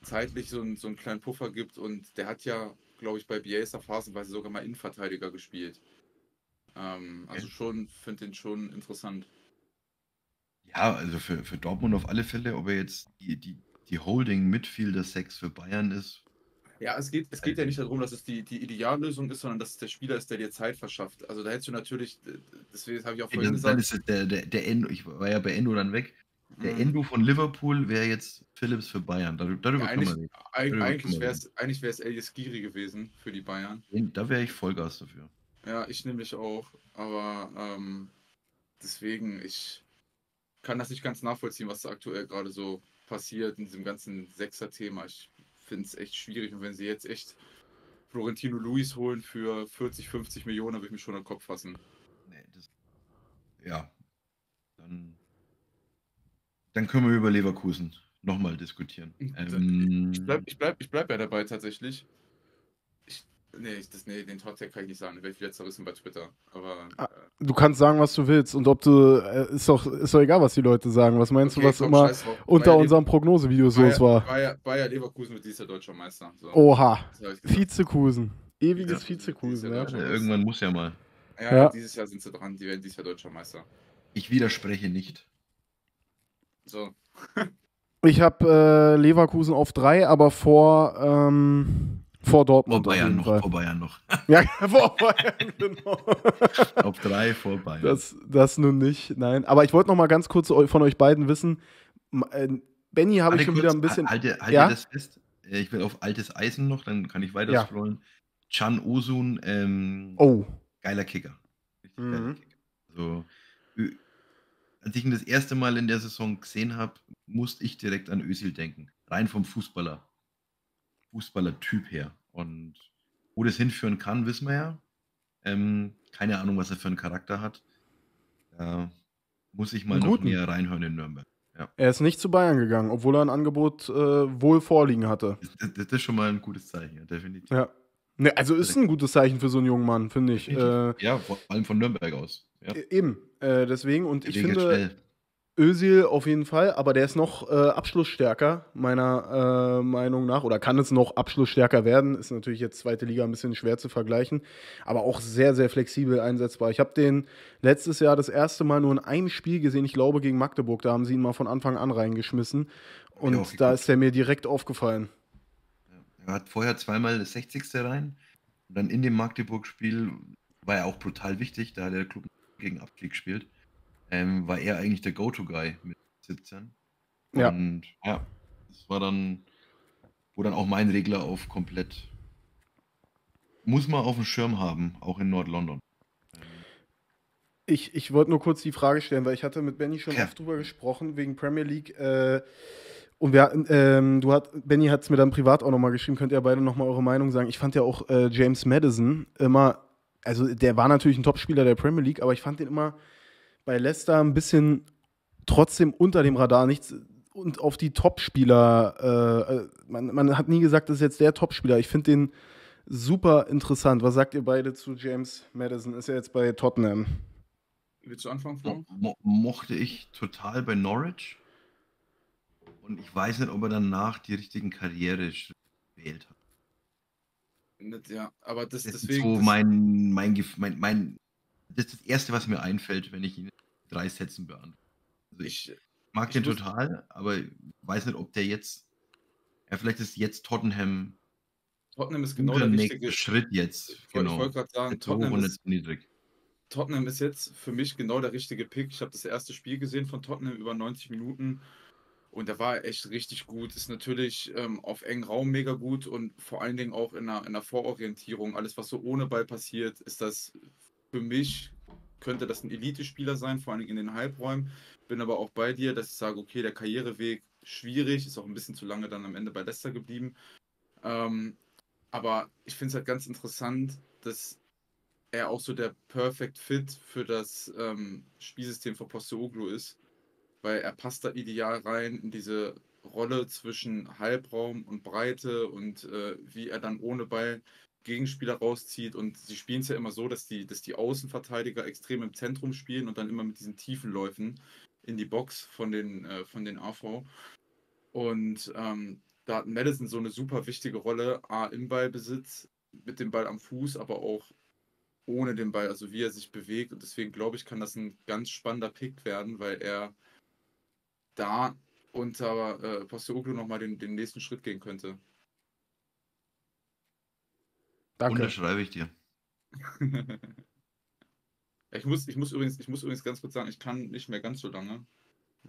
zeitlich so einen kleinen Puffer gibt, und der hat ja, glaube ich, bei Bielsa phasenweise sogar mal Innenverteidiger gespielt. Also schon, finde den schon interessant. Ja, also für Dortmund auf alle Fälle, ob er jetzt die Holding-Midfielder 6 für Bayern ist. Ja, es geht ja nicht darum, dass es die Ideallösung ist, sondern dass es der Spieler ist, der dir Zeit verschafft. Also da hättest du natürlich, deswegen habe ich auch vorhin gesagt... Dann ist der Endo, ich war ja bei Endo dann weg, der Endo von Liverpool wäre jetzt Phillips für Bayern. Darüber kann man reden. Eigentlich wäre es Elias Giri gewesen für die Bayern. Da wäre ich Vollgas dafür. Ja, ich nehme mich auch, aber deswegen, ich kann das nicht ganz nachvollziehen, was da aktuell gerade so passiert in diesem ganzen Sechser-Thema. Ich finde es echt schwierig, und wenn sie jetzt echt Florentino Luis holen für 40, 50 Millionen, würde ich mich schon an den Kopf fassen. Nee, dann können wir über Leverkusen nochmal diskutieren. Ich bleib ja dabei tatsächlich. Den Tottack kann ich nicht sagen, den werde ich wieder zerrissen bei Twitter. Aber, du kannst sagen, was du willst, und ob du, ist doch egal, was die Leute sagen. Was meinst du, was immer unter unserem Prognosevideo so war? Bayer Leverkusen wird dieser deutscher Meister. So. Oha, Vizekusen. Ewiges Vizekusen. Ja. Irgendwann muss ja mal. Ja, dieses Jahr sind sie dran, die werden dieses Jahr deutscher Meister. Ich widerspreche nicht. So. Ich habe Leverkusen auf 3, aber vor Dortmund. Vor Bayern noch. Ja, vor Bayern, genau. Auf 3 vor Bayern. Das nun nicht, nein. Aber ich wollte noch mal ganz kurz von euch beiden wissen, Benni habe ich schon wieder ein bisschen... Halte das fest. Ich will auf altes Eisen noch, dann kann ich weiter scrollen. Can Uzun, geiler Kicker. Richtig geiler Kicker. Also, als ich ihn das erste Mal in der Saison gesehen habe, musste ich direkt an Özil denken. Rein vom Fußballertyp her, und wo das hinführen kann, wissen wir ja. Keine Ahnung, was er für einen Charakter hat. Da muss ich mal noch näher reinhören in Nürnberg. Ja. Er ist nicht zu Bayern gegangen, obwohl er ein Angebot wohl vorliegen hatte. Das ist schon mal ein gutes Zeichen, ja, definitiv. Ja. Ne, also ist ein gutes Zeichen für so einen jungen Mann, finde ich. Ja, vor allem von Nürnberg aus. Ja. Eben, deswegen. Und ich finde, Özil auf jeden Fall, aber der ist noch abschlussstärker, meiner Meinung nach. Oder kann es noch abschlussstärker werden. Ist natürlich jetzt zweite Liga ein bisschen schwer zu vergleichen. Aber auch sehr, sehr flexibel einsetzbar. Ich habe den letztes Jahr das erste Mal nur in einem Spiel gesehen. Ich glaube, gegen Magdeburg. Da haben sie ihn mal von Anfang an reingeschmissen. Und ja, da ist er mir direkt aufgefallen. Er hat vorher zweimal das 60. rein. Und dann in dem Magdeburg-Spiel war er auch brutal wichtig. Da hat der Club gegen Abstieg gespielt. War er eigentlich der Go-To-Guy mit 17. Ja. Und ja, das war dann, wo dann auch mein Regler auf komplett. Muss man auf dem Schirm haben, auch in Nord-London. Ich wollte nur kurz die Frage stellen, weil ich hatte mit Benny schon oft drüber gesprochen, wegen Premier League. Und Benny hat es mir dann privat auch nochmal geschrieben, könnt ihr beide nochmal eure Meinung sagen. Ich fand ja auch James Maddison immer, also der war natürlich ein Topspieler der Premier League, aber ich fand den immer bei Leicester ein bisschen trotzdem unter dem Radar, nichts und auf die Topspieler. Man hat nie gesagt, das ist jetzt der Topspieler. Ich finde den super interessant. Was sagt ihr beide zu James Maddison? Ist er jetzt bei Tottenham? Willst du anfangen, Flo? Mochte ich total bei Norwich. Und ich weiß nicht, ob er danach die richtigen Karriere gewählt hat. Ja, aber deswegen. So das ist das Erste, was mir einfällt, wenn ich ihn in 3 Sätzen beantworte. Also ich mag den total, aber weiß nicht, ob der jetzt. Ja, vielleicht ist jetzt Tottenham. Tottenham ist genau der nächste Schritt jetzt. Genau. Ich wollte gerade sagen, jetzt Tottenham ist jetzt für mich genau der richtige Pick. Ich habe das erste Spiel gesehen von Tottenham über 90 Minuten. Und der war echt richtig gut. Ist natürlich auf engen Raum mega gut und vor allen Dingen auch in einer Vororientierung. Alles, was so ohne Ball passiert, ist das für mich, könnte das ein Elite-Spieler sein, vor allen Dingen in den Halbräumen. Bin aber auch bei dir, dass ich sage, okay, der Karriereweg schwierig, ist auch ein bisschen zu lange dann am Ende bei Leicester geblieben. Aber ich finde es halt ganz interessant, dass er auch so der Perfect Fit für das Spielsystem von Postecoglou ist. Weil er passt da ideal rein in diese Rolle zwischen Halbraum und Breite und wie er dann ohne Ball Gegenspieler rauszieht. Und sie spielen es ja immer so, dass die Außenverteidiger extrem im Zentrum spielen und dann immer mit diesen tiefen Läufen in die Box von den AV. Und da hat Maddison so eine super wichtige Rolle, A, im Ballbesitz, mit dem Ball am Fuß, aber auch ohne den Ball, also wie er sich bewegt. Und deswegen glaube ich, kann das ein ganz spannender Pick werden, weil er da unter Postecoglou nochmal den nächsten Schritt gehen könnte. Danke. Unterschreibe ich dir. Ich muss übrigens ganz kurz sagen, ich kann nicht mehr ganz so lange.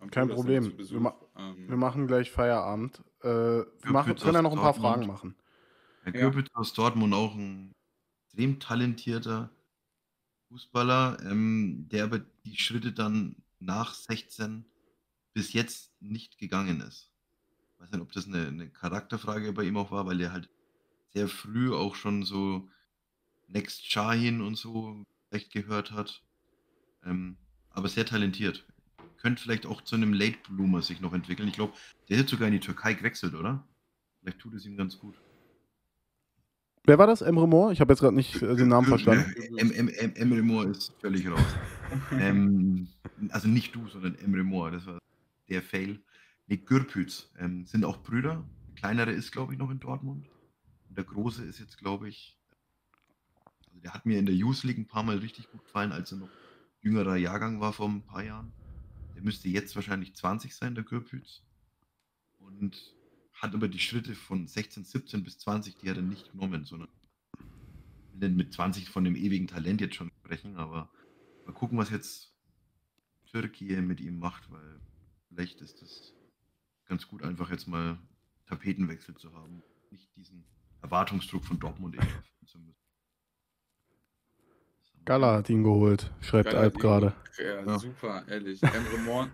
Kein Problem. Wir machen gleich Feierabend. Wir können ja noch ein paar Fragen machen. Herr Köktü aus Dortmund, auch ein extrem talentierter Fußballer, der aber die Schritte dann nach 16 bis jetzt nicht gegangen ist. Ich weiß nicht, ob das eine Charakterfrage bei ihm auch war, weil er halt sehr früh auch schon so Next Shahin und so echt gehört hat. Aber sehr talentiert. Könnte vielleicht auch zu einem Late Bloomer sich noch entwickeln. Ich glaube, der ist sogar in die Türkei gewechselt, oder? Vielleicht tut es ihm ganz gut. Wer war das? Emre Mor? Ich habe jetzt gerade nicht den Namen verstanden. Emre Mor ist völlig raus. Also nicht du, sondern Emre Mor. Das war der Fail. Nee, Gürpüz. Sind auch Brüder. Der kleinere ist, glaube ich, noch in Dortmund. Und der große ist jetzt, glaube ich, also der hat mir in der Youth League ein paar Mal richtig gut gefallen, als er noch jüngerer Jahrgang war vor ein paar Jahren. Der müsste jetzt wahrscheinlich 20 sein, der Gürpüz. Und hat aber die Schritte von 16, 17 bis 20, die hat er nicht genommen, sondern mit 20 von dem ewigen Talent jetzt schon sprechen, aber mal gucken, was jetzt Türkei mit ihm macht, weil vielleicht ist das ganz gut, einfach jetzt mal Tapetenwechsel zu haben, nicht diesen Erwartungsdruck von Dortmund zu müssen. Gala hat ihn geholt, schreibt Alp gerade. Ja, super, ehrlich.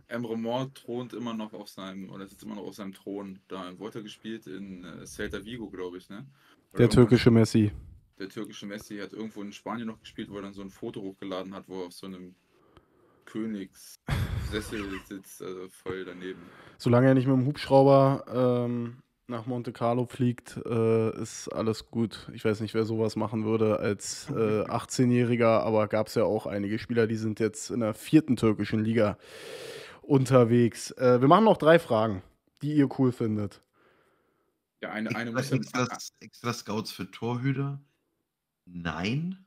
Emre Mor thront immer noch auf seinem, oder sitzt immer noch auf seinem Thron. Da wurde er gespielt in Celta Vigo, glaube ich, ne? Oder der türkische Messi. Der türkische Messi hat irgendwo in Spanien noch gespielt, wo er dann so ein Foto hochgeladen hat, wo er auf so einem Königs Sessel sitzt, also voll daneben. Solange er nicht mit dem Hubschrauber nach Monte Carlo fliegt, ist alles gut. Ich weiß nicht, wer sowas machen würde als 18-Jähriger, aber gab es ja auch einige Spieler, die sind jetzt in der 4. türkischen Liga unterwegs. Wir machen noch 3 Fragen, die ihr cool findet. Ja, eine muss extra Scouts für Torhüter? Nein.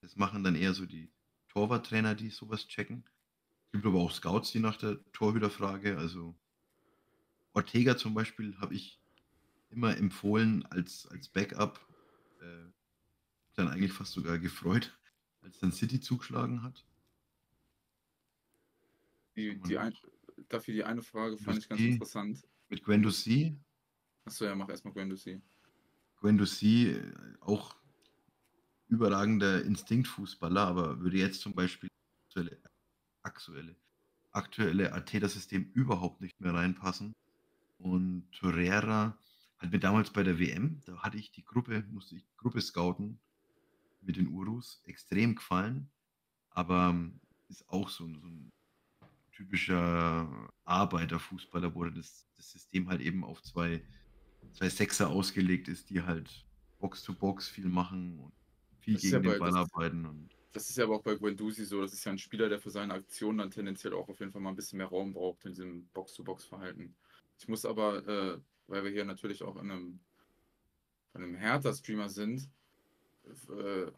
Das machen dann eher so die Torwarttrainer, die sowas checken. Es gibt aber auch Scouts, die nach der Torhüterfrage, also Ortega zum Beispiel habe ich immer empfohlen als Backup. Dann eigentlich fast sogar gefreut, als dann City zugeschlagen hat. Dafür die eine Frage fand ich ganz interessant. Mit Guendouzi. Achso, ja, mach erstmal Guendouzi. Guendouzi, auch überragender Instinktfußballer, aber würde jetzt zum Beispiel aktuelle Arteta-System überhaupt nicht mehr reinpassen. Und Torreira hat mir damals bei der WM, da hatte ich musste ich die Gruppe scouten mit den Urus, extrem gefallen, aber ist auch so ein typischer Arbeiterfußballer, wo das System halt eben auf zwei Sechser ausgelegt ist, die halt Box-to-Box viel machen und viel gegen den Ball arbeiten. Das ist ja aber auch bei Guendouzi so, das ist ja ein Spieler, der für seine Aktionen dann tendenziell auch auf jeden Fall mal ein bisschen mehr Raum braucht in diesem Box-to-Box-Verhalten. Ich muss aber, weil wir hier natürlich auch in einem Hertha-Streamer sind,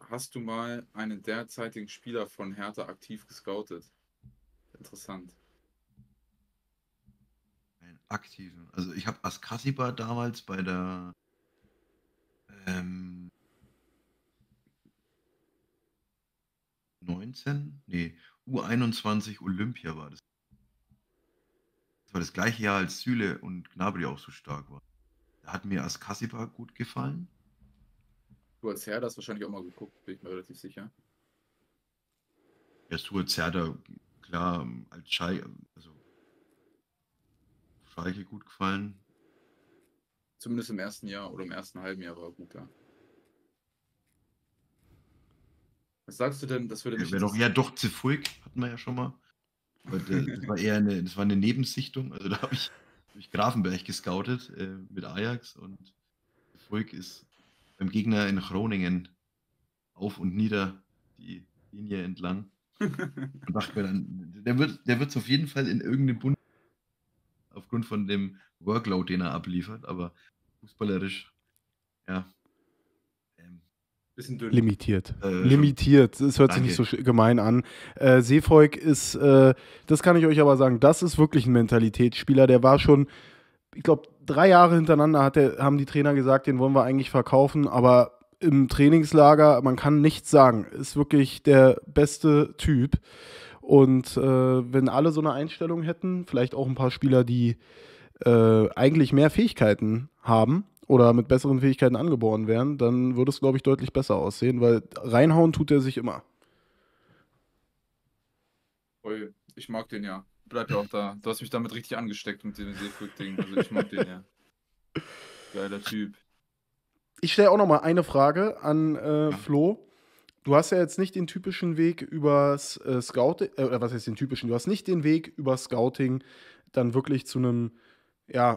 hast du mal einen derzeitigen Spieler von Hertha aktiv gescoutet? Interessant. Einen aktiven? Also ich habe Askasiba damals bei der U21 Olympia war das. Das war das gleiche Jahr, als Süle und Gnabry auch so stark waren. Da hat mir Askasiba gut gefallen. Du als Herr hast wahrscheinlich auch mal geguckt, bin ich mir relativ sicher. Ja, du als Herr, da klar, als Schalke, also Schalke gut gefallen. Zumindest im ersten Jahr oder im ersten halben Jahr war er gut, ja. Was sagst du denn, das würde mich... Ja, doch, Zifulk hatten wir ja schon mal. Das war eher eine Nebensichtung. Also da habe ich Grafenberg gescoutet mit Ajax, und Zifulk ist beim Gegner in Groningen auf und nieder die Linie entlang. Und dachte mir dann, der wird es auf jeden Fall in irgendeinem Bund aufgrund von dem Workload, den er abliefert, aber fußballerisch, ja... bisschen dünn. Limitiert. Limitiert. Es hört sich nicht so gemein an. Seevolk ist, das kann ich euch aber sagen, das ist wirklich ein Mentalitätsspieler. Der war schon, ich glaube, 3 Jahre hintereinander haben die Trainer gesagt, den wollen wir eigentlich verkaufen, aber im Trainingslager, man kann nichts sagen. Ist wirklich der beste Typ. Und wenn alle so eine Einstellung hätten, vielleicht auch ein paar Spieler, die eigentlich mehr Fähigkeiten haben, oder mit besseren Fähigkeiten angeboren werden, dann würde es, glaube ich, deutlich besser aussehen, weil reinhauen tut er sich immer. Ich mag den ja. Bleib ja auch da. Du hast mich damit richtig angesteckt mit dem Seefuck-Ding. Also ich mag den ja. Geiler Typ. Ich stelle auch noch mal eine Frage an Flo. Du hast ja jetzt nicht den typischen Weg übers Scouting, oder was heißt den typischen? Du hast nicht den Weg über Scouting dann wirklich zu einem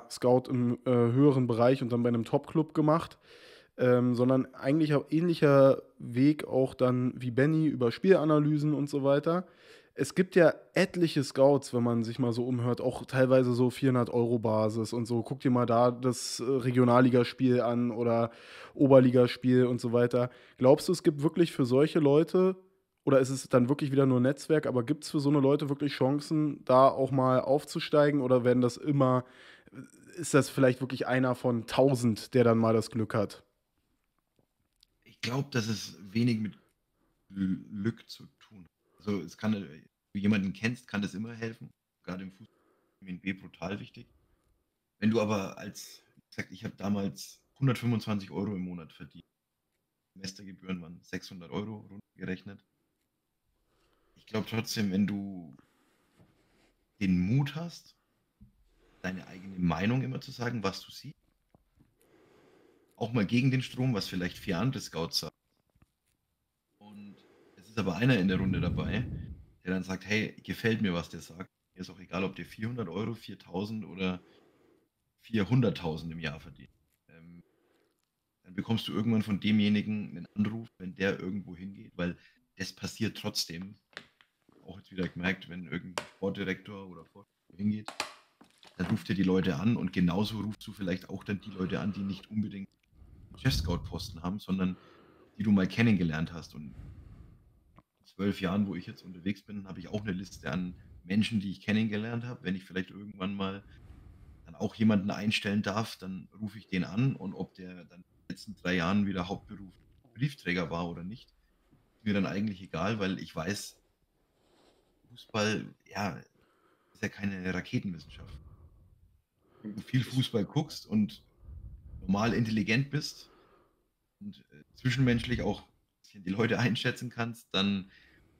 Scout im höheren Bereich und dann bei einem Top-Club gemacht, sondern eigentlich auch ähnlicher Weg auch dann wie Benny über Spielanalysen und so weiter. Es gibt ja etliche Scouts, wenn man sich mal so umhört, auch teilweise so 400-Euro-Basis und so. Guck dir mal da das Regionalligaspiel an oder Oberligaspiel und so weiter. Glaubst du, es gibt wirklich für solche Leute, oder ist es dann wirklich wieder nur Netzwerk, aber gibt es für so eine Leute wirklich Chancen, da auch mal aufzusteigen, oder werden das immer... Ist das vielleicht wirklich einer von 1000, der dann mal das Glück hat? Ich glaube, dass es wenig mit Glück zu tun hat. Also es kann, wenn du jemanden kennst, kann das immer helfen. Gerade im Fußball ist MNB brutal wichtig. Wenn du aber ich habe damals 125 € im Monat verdient. Semestergebühren waren 600 € runtergerechnet. Ich glaube trotzdem, wenn du den Mut hast, deine eigene Meinung immer zu sagen, was du siehst. Auch mal gegen den Strom, was vielleicht 4 andere Scouts sagen. Und es ist aber einer in der Runde dabei, der dann sagt, hey, gefällt mir, was der sagt. Mir ist auch egal, ob der 400 Euro, 4.000 oder 400.000 im Jahr verdient. Dann bekommst du irgendwann von demjenigen einen Anruf, wenn der irgendwo hingeht, weil das passiert trotzdem. Auch jetzt wieder gemerkt, wenn irgendein Sportdirektor oder Vorstand hingeht, dann ruft er die Leute an und genauso rufst du vielleicht auch dann die Leute an, die nicht unbedingt Chef-Scout-Posten haben, sondern die du mal kennengelernt hast. Und in 12 Jahren, wo ich jetzt unterwegs bin, habe ich auch eine Liste an Menschen, die ich kennengelernt habe. Wenn ich vielleicht irgendwann mal dann auch jemanden einstellen darf, dann rufe ich den an, und ob der dann in den letzten 3 Jahren wieder Hauptberuf Briefträger war oder nicht, ist mir dann eigentlich egal, weil ich weiß, Fußball, ja, ist ja keine Raketenwissenschaft. Wenn du viel Fußball guckst und normal intelligent bist und zwischenmenschlich auch ein bisschen die Leute einschätzen kannst, dann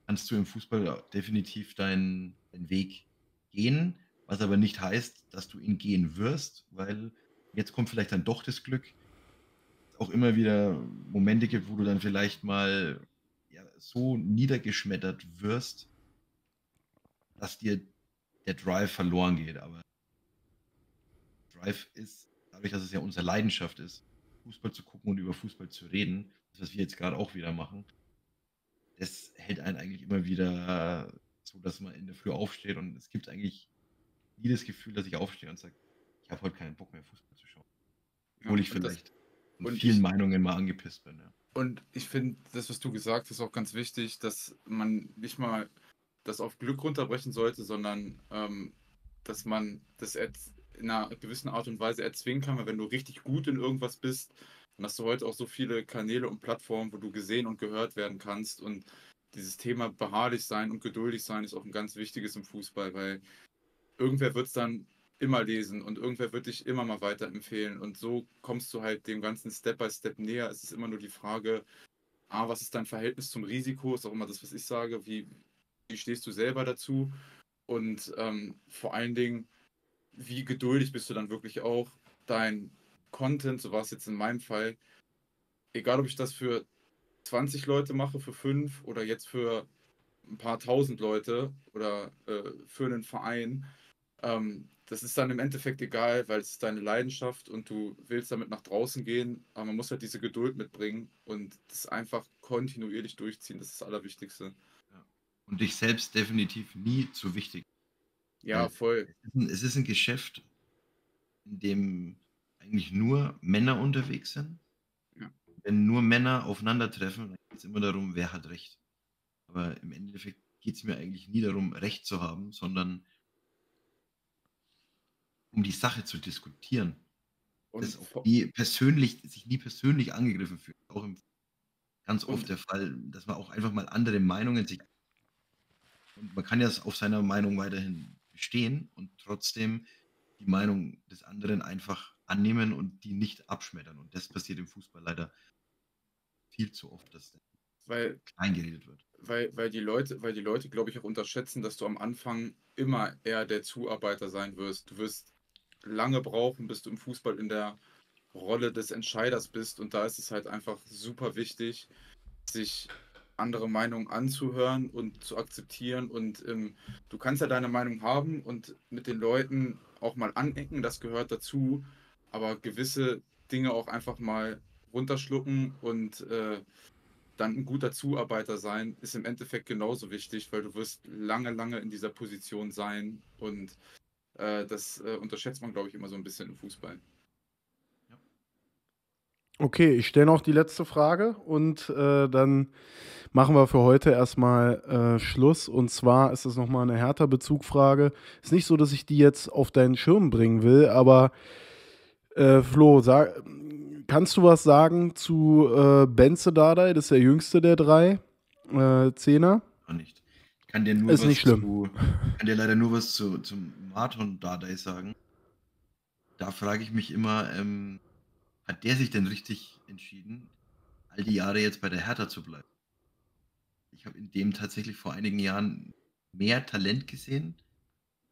kannst du im Fußball definitiv deinen Weg gehen, was aber nicht heißt, dass du ihn gehen wirst, weil jetzt kommt vielleicht dann doch das Glück, dass auch immer wieder Momente gibt, wo du dann vielleicht mal ja, so niedergeschmettert wirst, dass dir der Drive verloren geht. Aber Drive ist, dadurch, dass es ja unsere Leidenschaft ist, Fußball zu gucken und über Fußball zu reden, das, was wir jetzt gerade auch wieder machen, das hält einen eigentlich immer wieder so, dass man in der Früh aufsteht und es gibt eigentlich nie das Gefühl, dass ich aufstehe und sage, ich habe heute keinen Bock mehr, Fußball zu schauen. Obwohl ich vielleicht von vielen Meinungen mal angepisst bin. Ja. Und ich finde, das, was du gesagt hast, auch ganz wichtig, dass man nicht mal das auf Glück runterbrechen sollte, sondern dass man das in einer gewissen Art und Weise erzwingen kann, weil wenn du richtig gut in irgendwas bist, dann hast du heute auch so viele Kanäle und Plattformen, wo du gesehen und gehört werden kannst, und dieses Thema beharrlich sein und geduldig sein ist auch ein ganz wichtiges im Fußball, weil irgendwer wird es dann immer lesen und irgendwer wird dich immer mal weiterempfehlen, und so kommst du halt dem Ganzen Step by Step näher. Es ist immer nur die Frage, was ist dein Verhältnis zum Risiko, ist auch immer das, was ich sage, wie stehst du selber dazu, und vor allen Dingen, wie geduldig bist du dann wirklich auch, dein Content, so war es jetzt in meinem Fall, egal ob ich das für 20 Leute mache, für 5 oder jetzt für ein paar tausend Leute oder für einen Verein, das ist dann im Endeffekt egal, weil es ist deine Leidenschaft und du willst damit nach draußen gehen, aber man muss halt diese Geduld mitbringen und das einfach kontinuierlich durchziehen, das ist das Allerwichtigste. Und dich selbst definitiv nie zu wichtig. Ja, voll. Es ist ein Geschäft, in dem eigentlich nur Männer unterwegs sind. Ja. Wenn nur Männer aufeinandertreffen, dann geht es immer darum, wer hat Recht. Aber im Endeffekt geht es mir eigentlich nie darum, Recht zu haben, sondern um die Sache zu diskutieren. Und dass auch sich nie persönlich angegriffen fühlt. Auch ganz oft der Fall, dass man auch einfach mal andere Meinungen sich. Und man kann ja auf seiner Meinung weiterhin bestehen und trotzdem die Meinung des anderen einfach annehmen und die nicht abschmettern. Und das passiert im Fußball leider viel zu oft, dass klein geredet wird. Weil die Leute, glaube ich, auch unterschätzen, dass du am Anfang immer eher der Zuarbeiter sein wirst. Du wirst lange brauchen, bis du im Fußball in der Rolle des Entscheiders bist. Und da ist es halt einfach super wichtig, sich andere Meinungen anzuhören und zu akzeptieren, und du kannst ja deine Meinung haben und mit den Leuten auch mal anecken, das gehört dazu, aber gewisse Dinge auch einfach mal runterschlucken und dann ein guter Zuarbeiter sein, ist im Endeffekt genauso wichtig, weil du wirst lange, lange in dieser Position sein, und das unterschätzt man, glaube ich, immer so ein bisschen im Fußball. Okay, ich stelle noch die letzte Frage und dann machen wir für heute erstmal Schluss. Und zwar ist es nochmal eine Hertha-Bezugfrage. Ist nicht so, dass ich die jetzt auf deinen Schirm bringen will, aber Flo, kannst du was sagen zu Benze Dardai? Das ist der jüngste der 3 Zehner. Nicht. Ich kann dir nur ist was nicht schlimm. Kann dir leider nur was zum Marton Dardai sagen. Da frage ich mich immer, hat der sich denn richtig entschieden, all die Jahre jetzt bei der Hertha zu bleiben? Ich habe in dem tatsächlich vor einigen Jahren mehr Talent gesehen,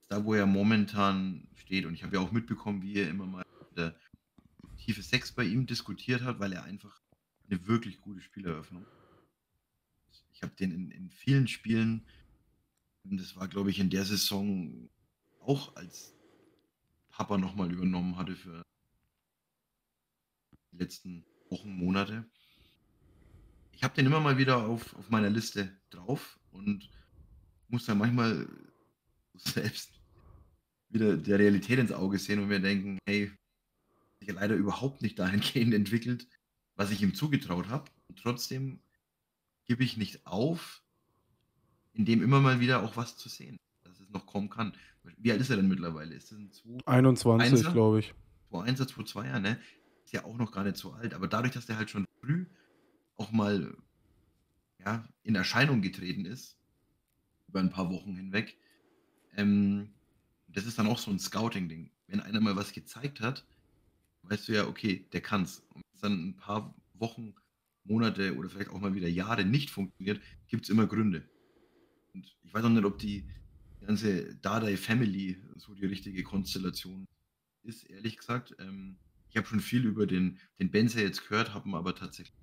da wo er momentan steht. Und ich habe ja auch mitbekommen, wie er immer mal der tiefe 6 bei ihm diskutiert hat, weil er einfach eine wirklich gute Spieleröffnung hat. Ich habe den in vielen Spielen Das war, glaube ich, in der Saison auch, als Papa nochmal übernommen hatte für die letzten Wochen, Monate. Ich habe den immer mal wieder auf meiner Liste drauf und muss dann manchmal selbst wieder der Realität ins Auge sehen und mir denken, hey, ich habe leider überhaupt nicht dahingehend entwickelt, was ich ihm zugetraut habe. Und trotzdem gebe ich nicht auf, in dem immer mal wieder auch was zu sehen, dass es noch kommen kann. Wie alt ist er denn mittlerweile? Ist das ein 21, glaube ich. 21, 22er, ne? Ist ja auch noch gar nicht so alt. Aber dadurch, dass der halt schon früh auch mal ja, in Erscheinung getreten ist, über ein paar Wochen hinweg, das ist dann auch so ein Scouting-Ding. Wenn einer mal was gezeigt hat, weißt du ja, okay, der kann's. Und wenn es dann ein paar Wochen, Monate oder vielleicht auch mal wieder Jahre nicht funktioniert, gibt es immer Gründe. Und ich weiß auch nicht, ob die ganze Dardai-Family so die richtige Konstellation ist, ehrlich gesagt. Ich habe schon viel über den Benzer jetzt gehört, habe ihn aber tatsächlich...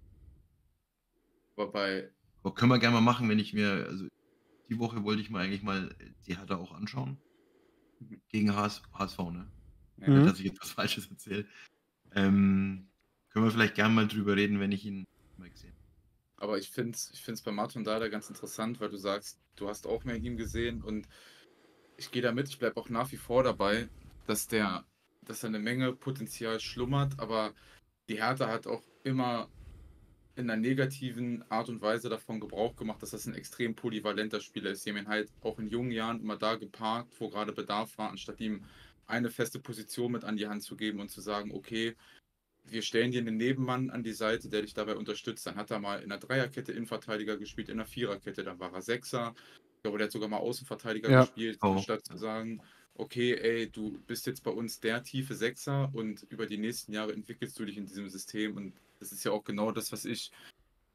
Aber können wir gerne mal machen, wenn ich mir... Also die Woche wollte ich mir eigentlich mal die Hertha auch anschauen. Gegen HSV, ne? Mhm. Dass ich jetzt was Falsches erzähle. Können wir vielleicht gerne mal drüber reden, wenn ich ihn mal gesehen habe. Aber ich finde es bei Marton Dardai ganz interessant, weil du sagst, du hast auch mehr ihm gesehen und ich gehe da mit, ich bleibe auch nach wie vor dabei, dass da eine Menge Potenzial schlummert, aber die Hertha hat auch immer in einer negativen Art und Weise davon Gebrauch gemacht, dass das ein extrem polyvalenter Spieler ist. Die haben ihn halt auch in jungen Jahren immer da geparkt, wo gerade Bedarf war, anstatt ihm eine feste Position mit an die Hand zu geben und zu sagen, okay, wir stellen dir einen Nebenmann an die Seite, der dich dabei unterstützt. Dann hat er mal in der Dreierkette Innenverteidiger gespielt, in der Viererkette, dann war er Sechser. Ich glaube, der hat sogar mal Außenverteidiger gespielt, anstatt zu sagen, okay, ey, du bist jetzt bei uns der tiefe Sechser und über die nächsten Jahre entwickelst du dich in diesem System. Und das ist ja auch genau das, was ich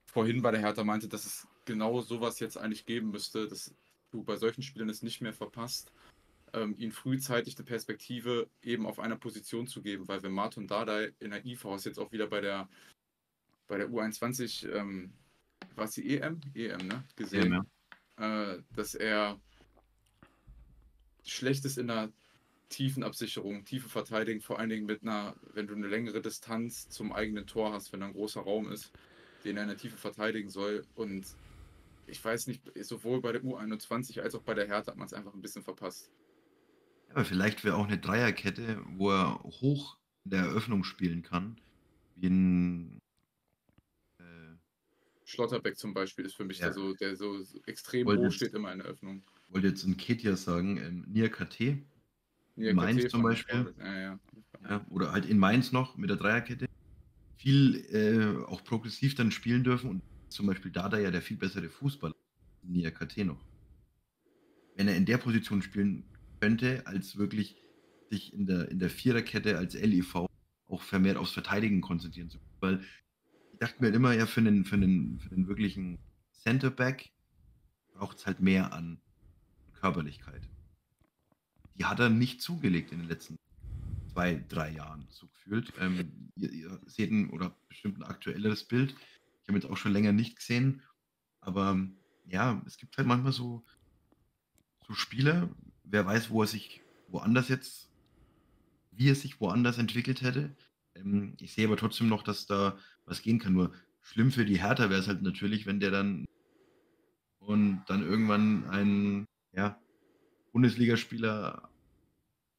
vorhin bei der Hertha meinte, dass es genau sowas jetzt eigentlich geben müsste, dass du bei solchen Spielern es nicht mehr verpasst, ihnen frühzeitig eine Perspektive eben auf einer Position zu geben, weil wenn Marton Dardai in der IVs jetzt auch wieder bei der U21, war es die EM? EM, ne? Gesehen, EM, ja. Dass er Schlechtes in der tiefen Absicherung, tiefe Verteidigung, vor allen Dingen wenn du eine längere Distanz zum eigenen Tor hast, wenn da ein großer Raum ist, den er in der Tiefe verteidigen soll und ich weiß nicht, sowohl bei der U21 als auch bei der Hertha hat man es einfach ein bisschen verpasst. Aber vielleicht wäre auch eine Dreierkette, wo er hoch in der Eröffnung spielen kann, wie ein Schlotterbeck zum Beispiel ist für mich ja. der so extrem hoch steht immer in der Eröffnung. Ich wollte jetzt in Ketia sagen, Nier KT, Mainz zum Beispiel. Ja, oder halt in Mainz noch mit der Dreierkette. Viel auch progressiv dann spielen dürfen und zum Beispiel Dardai ja der viel bessere Fußballer in Nier KT noch. Wenn er in der Position spielen könnte, als wirklich sich in der Viererkette als LEV auch vermehrt aufs Verteidigen konzentrieren zu können. Weil ich dachte mir halt immer, ja, für den wirklichen Centerback braucht es halt mehr an Körperlichkeit. Die hat er nicht zugelegt in den letzten 2-3 Jahren, so gefühlt. Ihr seht bestimmt ein aktuelleres Bild. Ich habe jetzt auch schon länger nicht gesehen, aber ja, es gibt halt manchmal so Spieler, wer weiß, wie er sich woanders entwickelt hätte. Ich sehe aber trotzdem noch, dass da was gehen kann. Nur schlimm für die Hertha wäre es halt natürlich, wenn der dann irgendwann ein Bundesligaspieler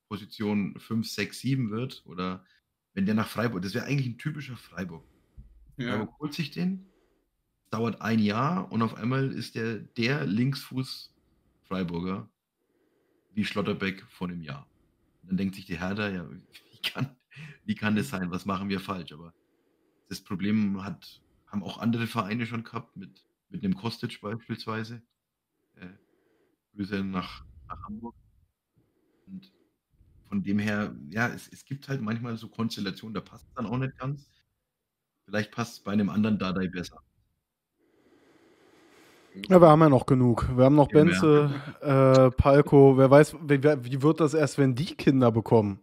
Position 5, 6, 7 wird oder wenn der nach Freiburg, das wäre eigentlich ein typischer Freiburg. Ja. Aber holt sich den, dauert ein Jahr und auf einmal ist der Linksfuß Freiburger wie Schlotterbeck vor einem Jahr. Und dann denkt sich die Hertha, ja, wie kann das sein, was machen wir falsch? Aber das Problem haben auch andere Vereine schon gehabt, mit einem Kostic beispielsweise. Grüße nach Hamburg. Und von dem her, ja, es gibt halt manchmal so Konstellationen, da passt es dann auch nicht ganz. Vielleicht passt es bei einem anderen Dardai besser. Ja, wir haben ja noch genug. Wir haben noch Benze, Palko, wer weiß, wie wird das erst, wenn die Kinder bekommen?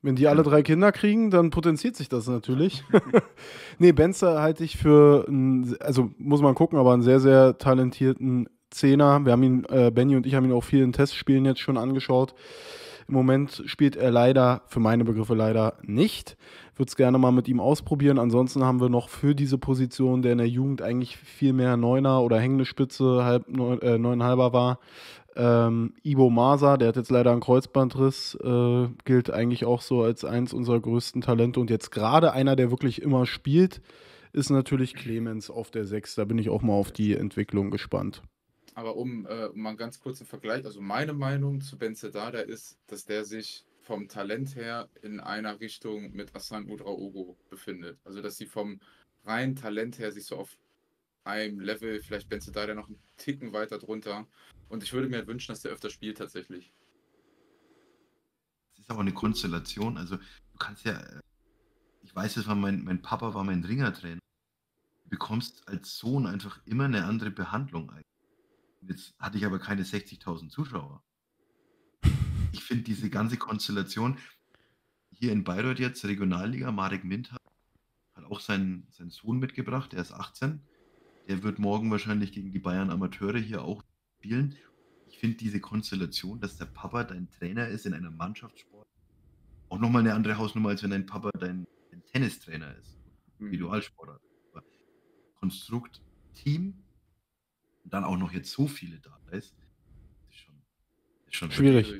Wenn die alle 3 Kinder kriegen, dann potenziert sich das natürlich. Nee, Benze halte ich für, muss man gucken, aber einen sehr, sehr talentierten Zehner. Wir haben ihn, Benny und ich haben ihn auch viel in Testspielen jetzt schon angeschaut. Im Moment spielt er leider, für meine Begriffe leider nicht. Ich würde es gerne mal mit ihm ausprobieren. Ansonsten haben wir noch für diese Position, der in der Jugend eigentlich viel mehr Neuner oder hängende Spitze, Neunhalber war, Ibo Masa, der hat jetzt leider einen Kreuzbandriss, gilt eigentlich auch so als eins unserer größten Talente. Und jetzt gerade einer, der wirklich immer spielt, ist natürlich Clemens auf der 6. Da bin ich auch mal auf die Entwicklung gespannt. Aber um mal einen ganz kurzen Vergleich, also meine Meinung zu Benze Dardai ist, dass der sich vom Talent her in einer Richtung mit Assan Udraogo befindet. Also dass sie vom reinen Talent her sich so auf einem Level, vielleicht Benze Dardai noch einen Ticken weiter drunter. Und ich würde mir wünschen, dass der öfter spielt tatsächlich. Das ist aber eine Konstellation. Also du kannst ja, ich weiß es, weil mein Papa war mein Ringertrainer. Du bekommst als Sohn einfach immer eine andere Behandlung eigentlich. Jetzt hatte ich aber keine 60.000 Zuschauer. Ich finde diese ganze Konstellation hier in Bayreuth jetzt, Regionalliga, Marek Minter hat auch seinen Sohn mitgebracht, der ist 18. Der wird morgen wahrscheinlich gegen die Bayern Amateure hier auch spielen. Ich finde diese Konstellation, dass der Papa dein Trainer ist in einem Mannschaftssport, auch nochmal eine andere Hausnummer, als wenn dein Papa dein Tennistrainer ist. Individualsportler. Konstrukt, Team, dann auch noch jetzt so viele da ist schon schwierig.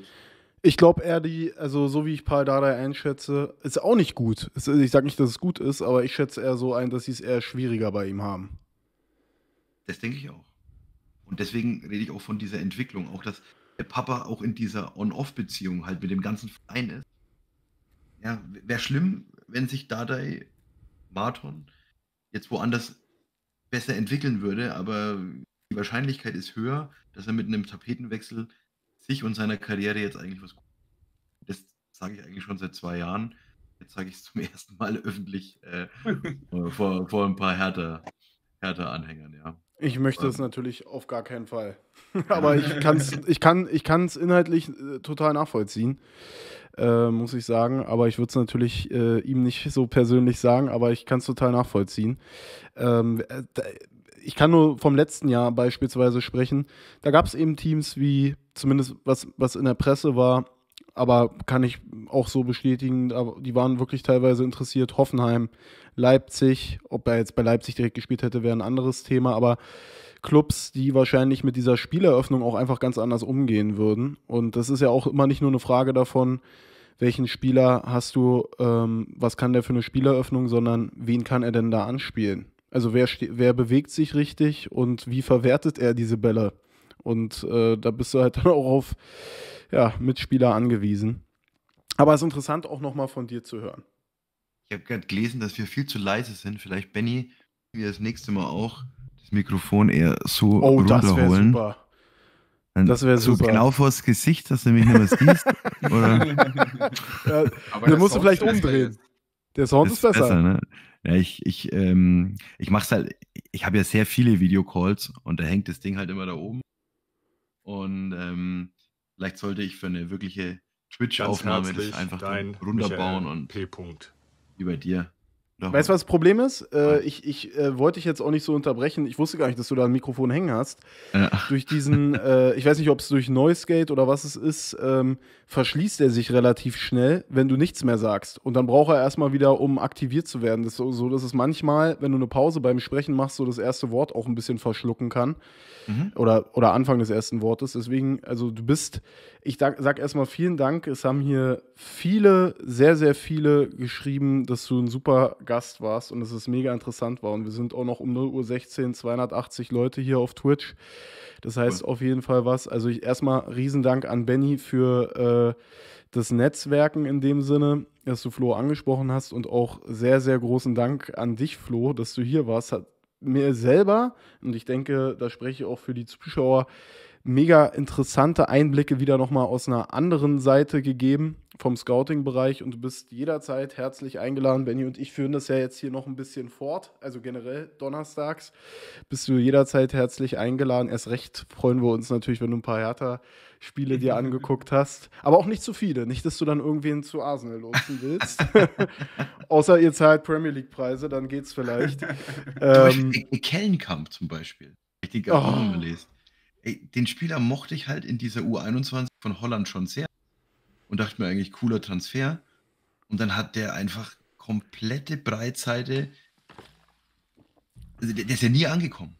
Ich glaube eher so wie ich Paul Dardai einschätze, ist auch nicht gut. Ich sage nicht, dass es gut ist, aber ich schätze eher so ein, dass sie es eher schwieriger bei ihm haben. Das denke ich auch. Und deswegen rede ich auch von dieser Entwicklung, auch dass der Papa auch in dieser On-Off-Beziehung halt mit dem ganzen Verein ist. Ja, wäre schlimm, wenn sich Dardai, Marton jetzt woanders besser entwickeln würde, aber die Wahrscheinlichkeit ist höher, dass er mit einem Tapetenwechsel sich und seiner Karriere jetzt eigentlich was Gutes macht. Das sage ich eigentlich schon seit 2 Jahren. Jetzt sage ich es zum ersten Mal öffentlich vor ein paar Hertha-Anhängern. Ja. Ich möchte es natürlich auf gar keinen Fall. Aber ich kann es inhaltlich total nachvollziehen, muss ich sagen. Aber ich würde es natürlich ihm nicht so persönlich sagen, aber ich kann es total nachvollziehen. Ich kann nur vom letzten Jahr beispielsweise sprechen. Da gab es eben Teams wie, zumindest was in der Presse war, aber kann ich auch so bestätigen, die waren wirklich teilweise interessiert. Hoffenheim, Leipzig, ob er jetzt bei Leipzig direkt gespielt hätte, wäre ein anderes Thema, aber Clubs, die wahrscheinlich mit dieser Spieleröffnung auch einfach ganz anders umgehen würden. Und das ist ja auch immer nicht nur eine Frage davon, welchen Spieler hast du, was kann der für eine Spieleröffnung, sondern wen kann er denn da anspielen? Also wer bewegt sich richtig und wie verwertet er diese Bälle? Und da bist du halt dann auch auf Mitspieler angewiesen. Aber es ist interessant, auch nochmal von dir zu hören. Ich habe gerade gelesen, dass wir viel zu leise sind. Vielleicht, Benni, wir das nächste Mal auch das Mikrofon eher so runterholen. Oh, das wäre super. Das wäre super. Genau vors Gesicht, dass du mich nicht mehr siehst. Du musst du vielleicht umdrehen. Der Sound ist besser, ne? Ja, ich mach's halt, ich habe ja sehr viele Videocalls und da hängt das Ding halt immer da oben. Und vielleicht sollte ich für eine wirkliche Twitch-Aufnahme das einfach runterbauen und P-Punkt. Wie bei dir. Doch. Weißt du, was das Problem ist? Ich wollte dich jetzt auch nicht so unterbrechen. Ich wusste gar nicht, dass du da ein Mikrofon hängen hast. Ja. Durch diesen, ich weiß nicht, ob es durch Noise Gate oder was es ist, verschließt er sich relativ schnell, wenn du nichts mehr sagst. Und dann braucht er erstmal wieder, um aktiviert zu werden. Das ist so, dass es manchmal, wenn du eine Pause beim Sprechen machst, so das erste Wort auch ein bisschen verschlucken kann. Mhm. Oder Anfang des ersten Wortes. Deswegen, also du bist, ich sag erstmal vielen Dank. Es haben hier viele, sehr, sehr viele geschrieben, dass du ein super Gast warst und dass es mega interessant war. Und wir sind auch noch um 0:16 Uhr 280 Leute hier auf Twitch. Das heißt auf jeden Fall was. Also erstmal Riesendank an Benni für das Netzwerken in dem Sinne, dass du Flo angesprochen hast, und auch sehr, sehr großen Dank an dich, Flo, dass du hier warst. Hat mir selber, und ich denke, da spreche ich auch für die Zuschauer, mega interessante Einblicke wieder nochmal aus einer anderen Seite gegeben vom Scouting-Bereich, und du bist jederzeit herzlich eingeladen. Benni und ich führen das ja jetzt hier noch ein bisschen fort, also generell donnerstags bist du jederzeit herzlich eingeladen. Erst recht freuen wir uns natürlich, wenn du ein paar Hertha-Spiele dir angeguckt hast, aber auch nicht zu viele, nicht, dass du dann irgendwen zu Arsenal lotsen willst. Außer ihr zahlt Premier League-Preise, dann geht's vielleicht. Kellenkamp zum Beispiel. Ich denke, auch ey, den Spieler mochte ich halt in dieser U21 von Holland schon sehr und dachte mir eigentlich, cooler Transfer. Und dann hat der einfach komplette Breitseite, also der ist ja nie angekommen.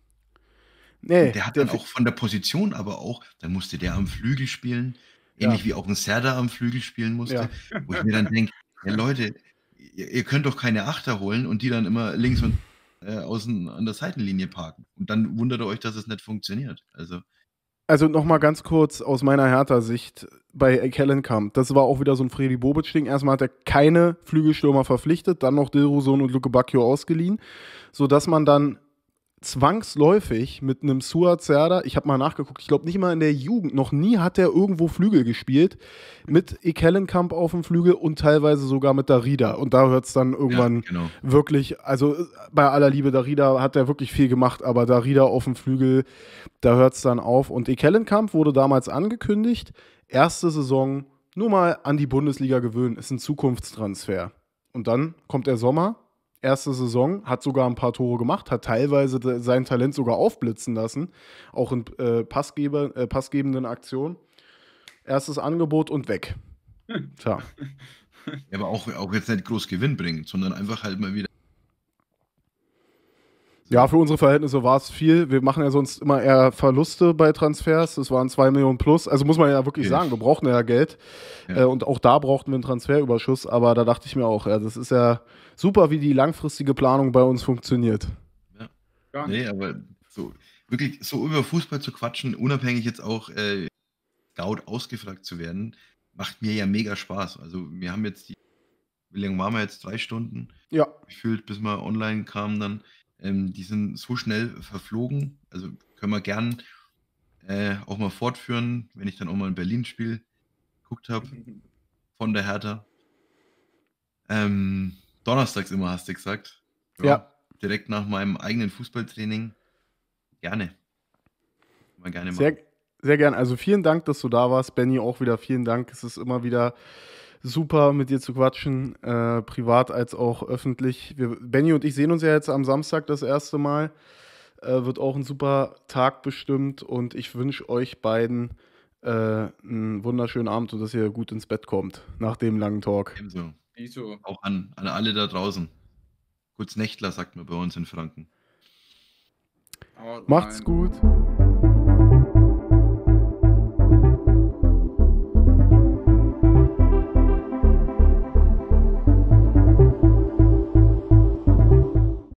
Nee, der hat dann auch von der Position, aber auch, dann musste der am Flügel spielen, ähnlich wie auch ein Serda am Flügel spielen musste, wo ich mir dann denke, ja Leute, ihr könnt doch keine Achter holen und die dann immer links und außen an der Seitenlinie parken. Und dann wundert ihr euch, dass es nicht funktioniert. Also nochmal ganz kurz aus meiner Hertha-Sicht bei Kellenkamp. Das war auch wieder so ein Fredi Bobic-Ding. Erstmal hat er keine Flügelstürmer verpflichtet, dann noch Dilrosun und Luke Bacchio ausgeliehen, sodass man dann zwangsläufig mit einem Suat Serdar, ich habe mal nachgeguckt, ich glaube nicht mal in der Jugend, noch nie hat er irgendwo Flügel gespielt, mit Ekelenkamp auf dem Flügel und teilweise sogar mit Darida. Und da hört es dann irgendwann wirklich, also bei aller Liebe, Darida hat er wirklich viel gemacht, aber Darida auf dem Flügel, da hört es dann auf. Und Ekelenkamp wurde damals angekündigt, erste Saison, nur mal an die Bundesliga gewöhnen, ist ein Zukunftstransfer. Und dann kommt der Sommer, erste Saison, hat sogar ein paar Tore gemacht, hat teilweise sein Talent sogar aufblitzen lassen, auch in passgebenden Aktionen. Erstes Angebot und weg. Tja. Ja, aber auch jetzt nicht groß Gewinn bringt, sondern einfach halt mal wieder. Ja, für unsere Verhältnisse war es viel. Wir machen ja sonst immer eher Verluste bei Transfers. Es waren 2 Millionen plus. Also muss man ja wirklich sagen, wir brauchten ja Geld. Ja. Und auch da brauchten wir einen Transferüberschuss. Aber da dachte ich mir auch, ja, das ist ja super, wie die langfristige Planung bei uns funktioniert. Ja. Gar nicht. Nee, aber so, wirklich so über Fußball zu quatschen, unabhängig jetzt auch laut ausgefragt zu werden, macht mir ja mega Spaß. Also wir haben jetzt wie lange waren wir jetzt? 3 Stunden? Ja. Gefühlt, bis wir online kamen dann. Die sind so schnell verflogen, also können wir gern auch mal fortführen, wenn ich dann auch mal ein Berlin-Spiel geguckt habe von der Hertha. Donnerstags immer, hast du gesagt. Ja. Direkt nach meinem eigenen Fußballtraining. Gerne. Mal gerne machen. Sehr, sehr gern. Also vielen Dank, dass du da warst. Benni, auch wieder vielen Dank. Es ist immer wieder super, mit dir zu quatschen, privat als auch öffentlich. Benni und ich sehen uns ja jetzt am Samstag das erste Mal. Wird auch ein super Tag bestimmt und ich wünsche euch beiden einen wunderschönen Abend und dass ihr gut ins Bett kommt nach dem langen Talk. Ebenso. Ebenso. Auch an alle da draußen. Kurz Nächtler, sagt man bei uns in Franken. Macht's gut.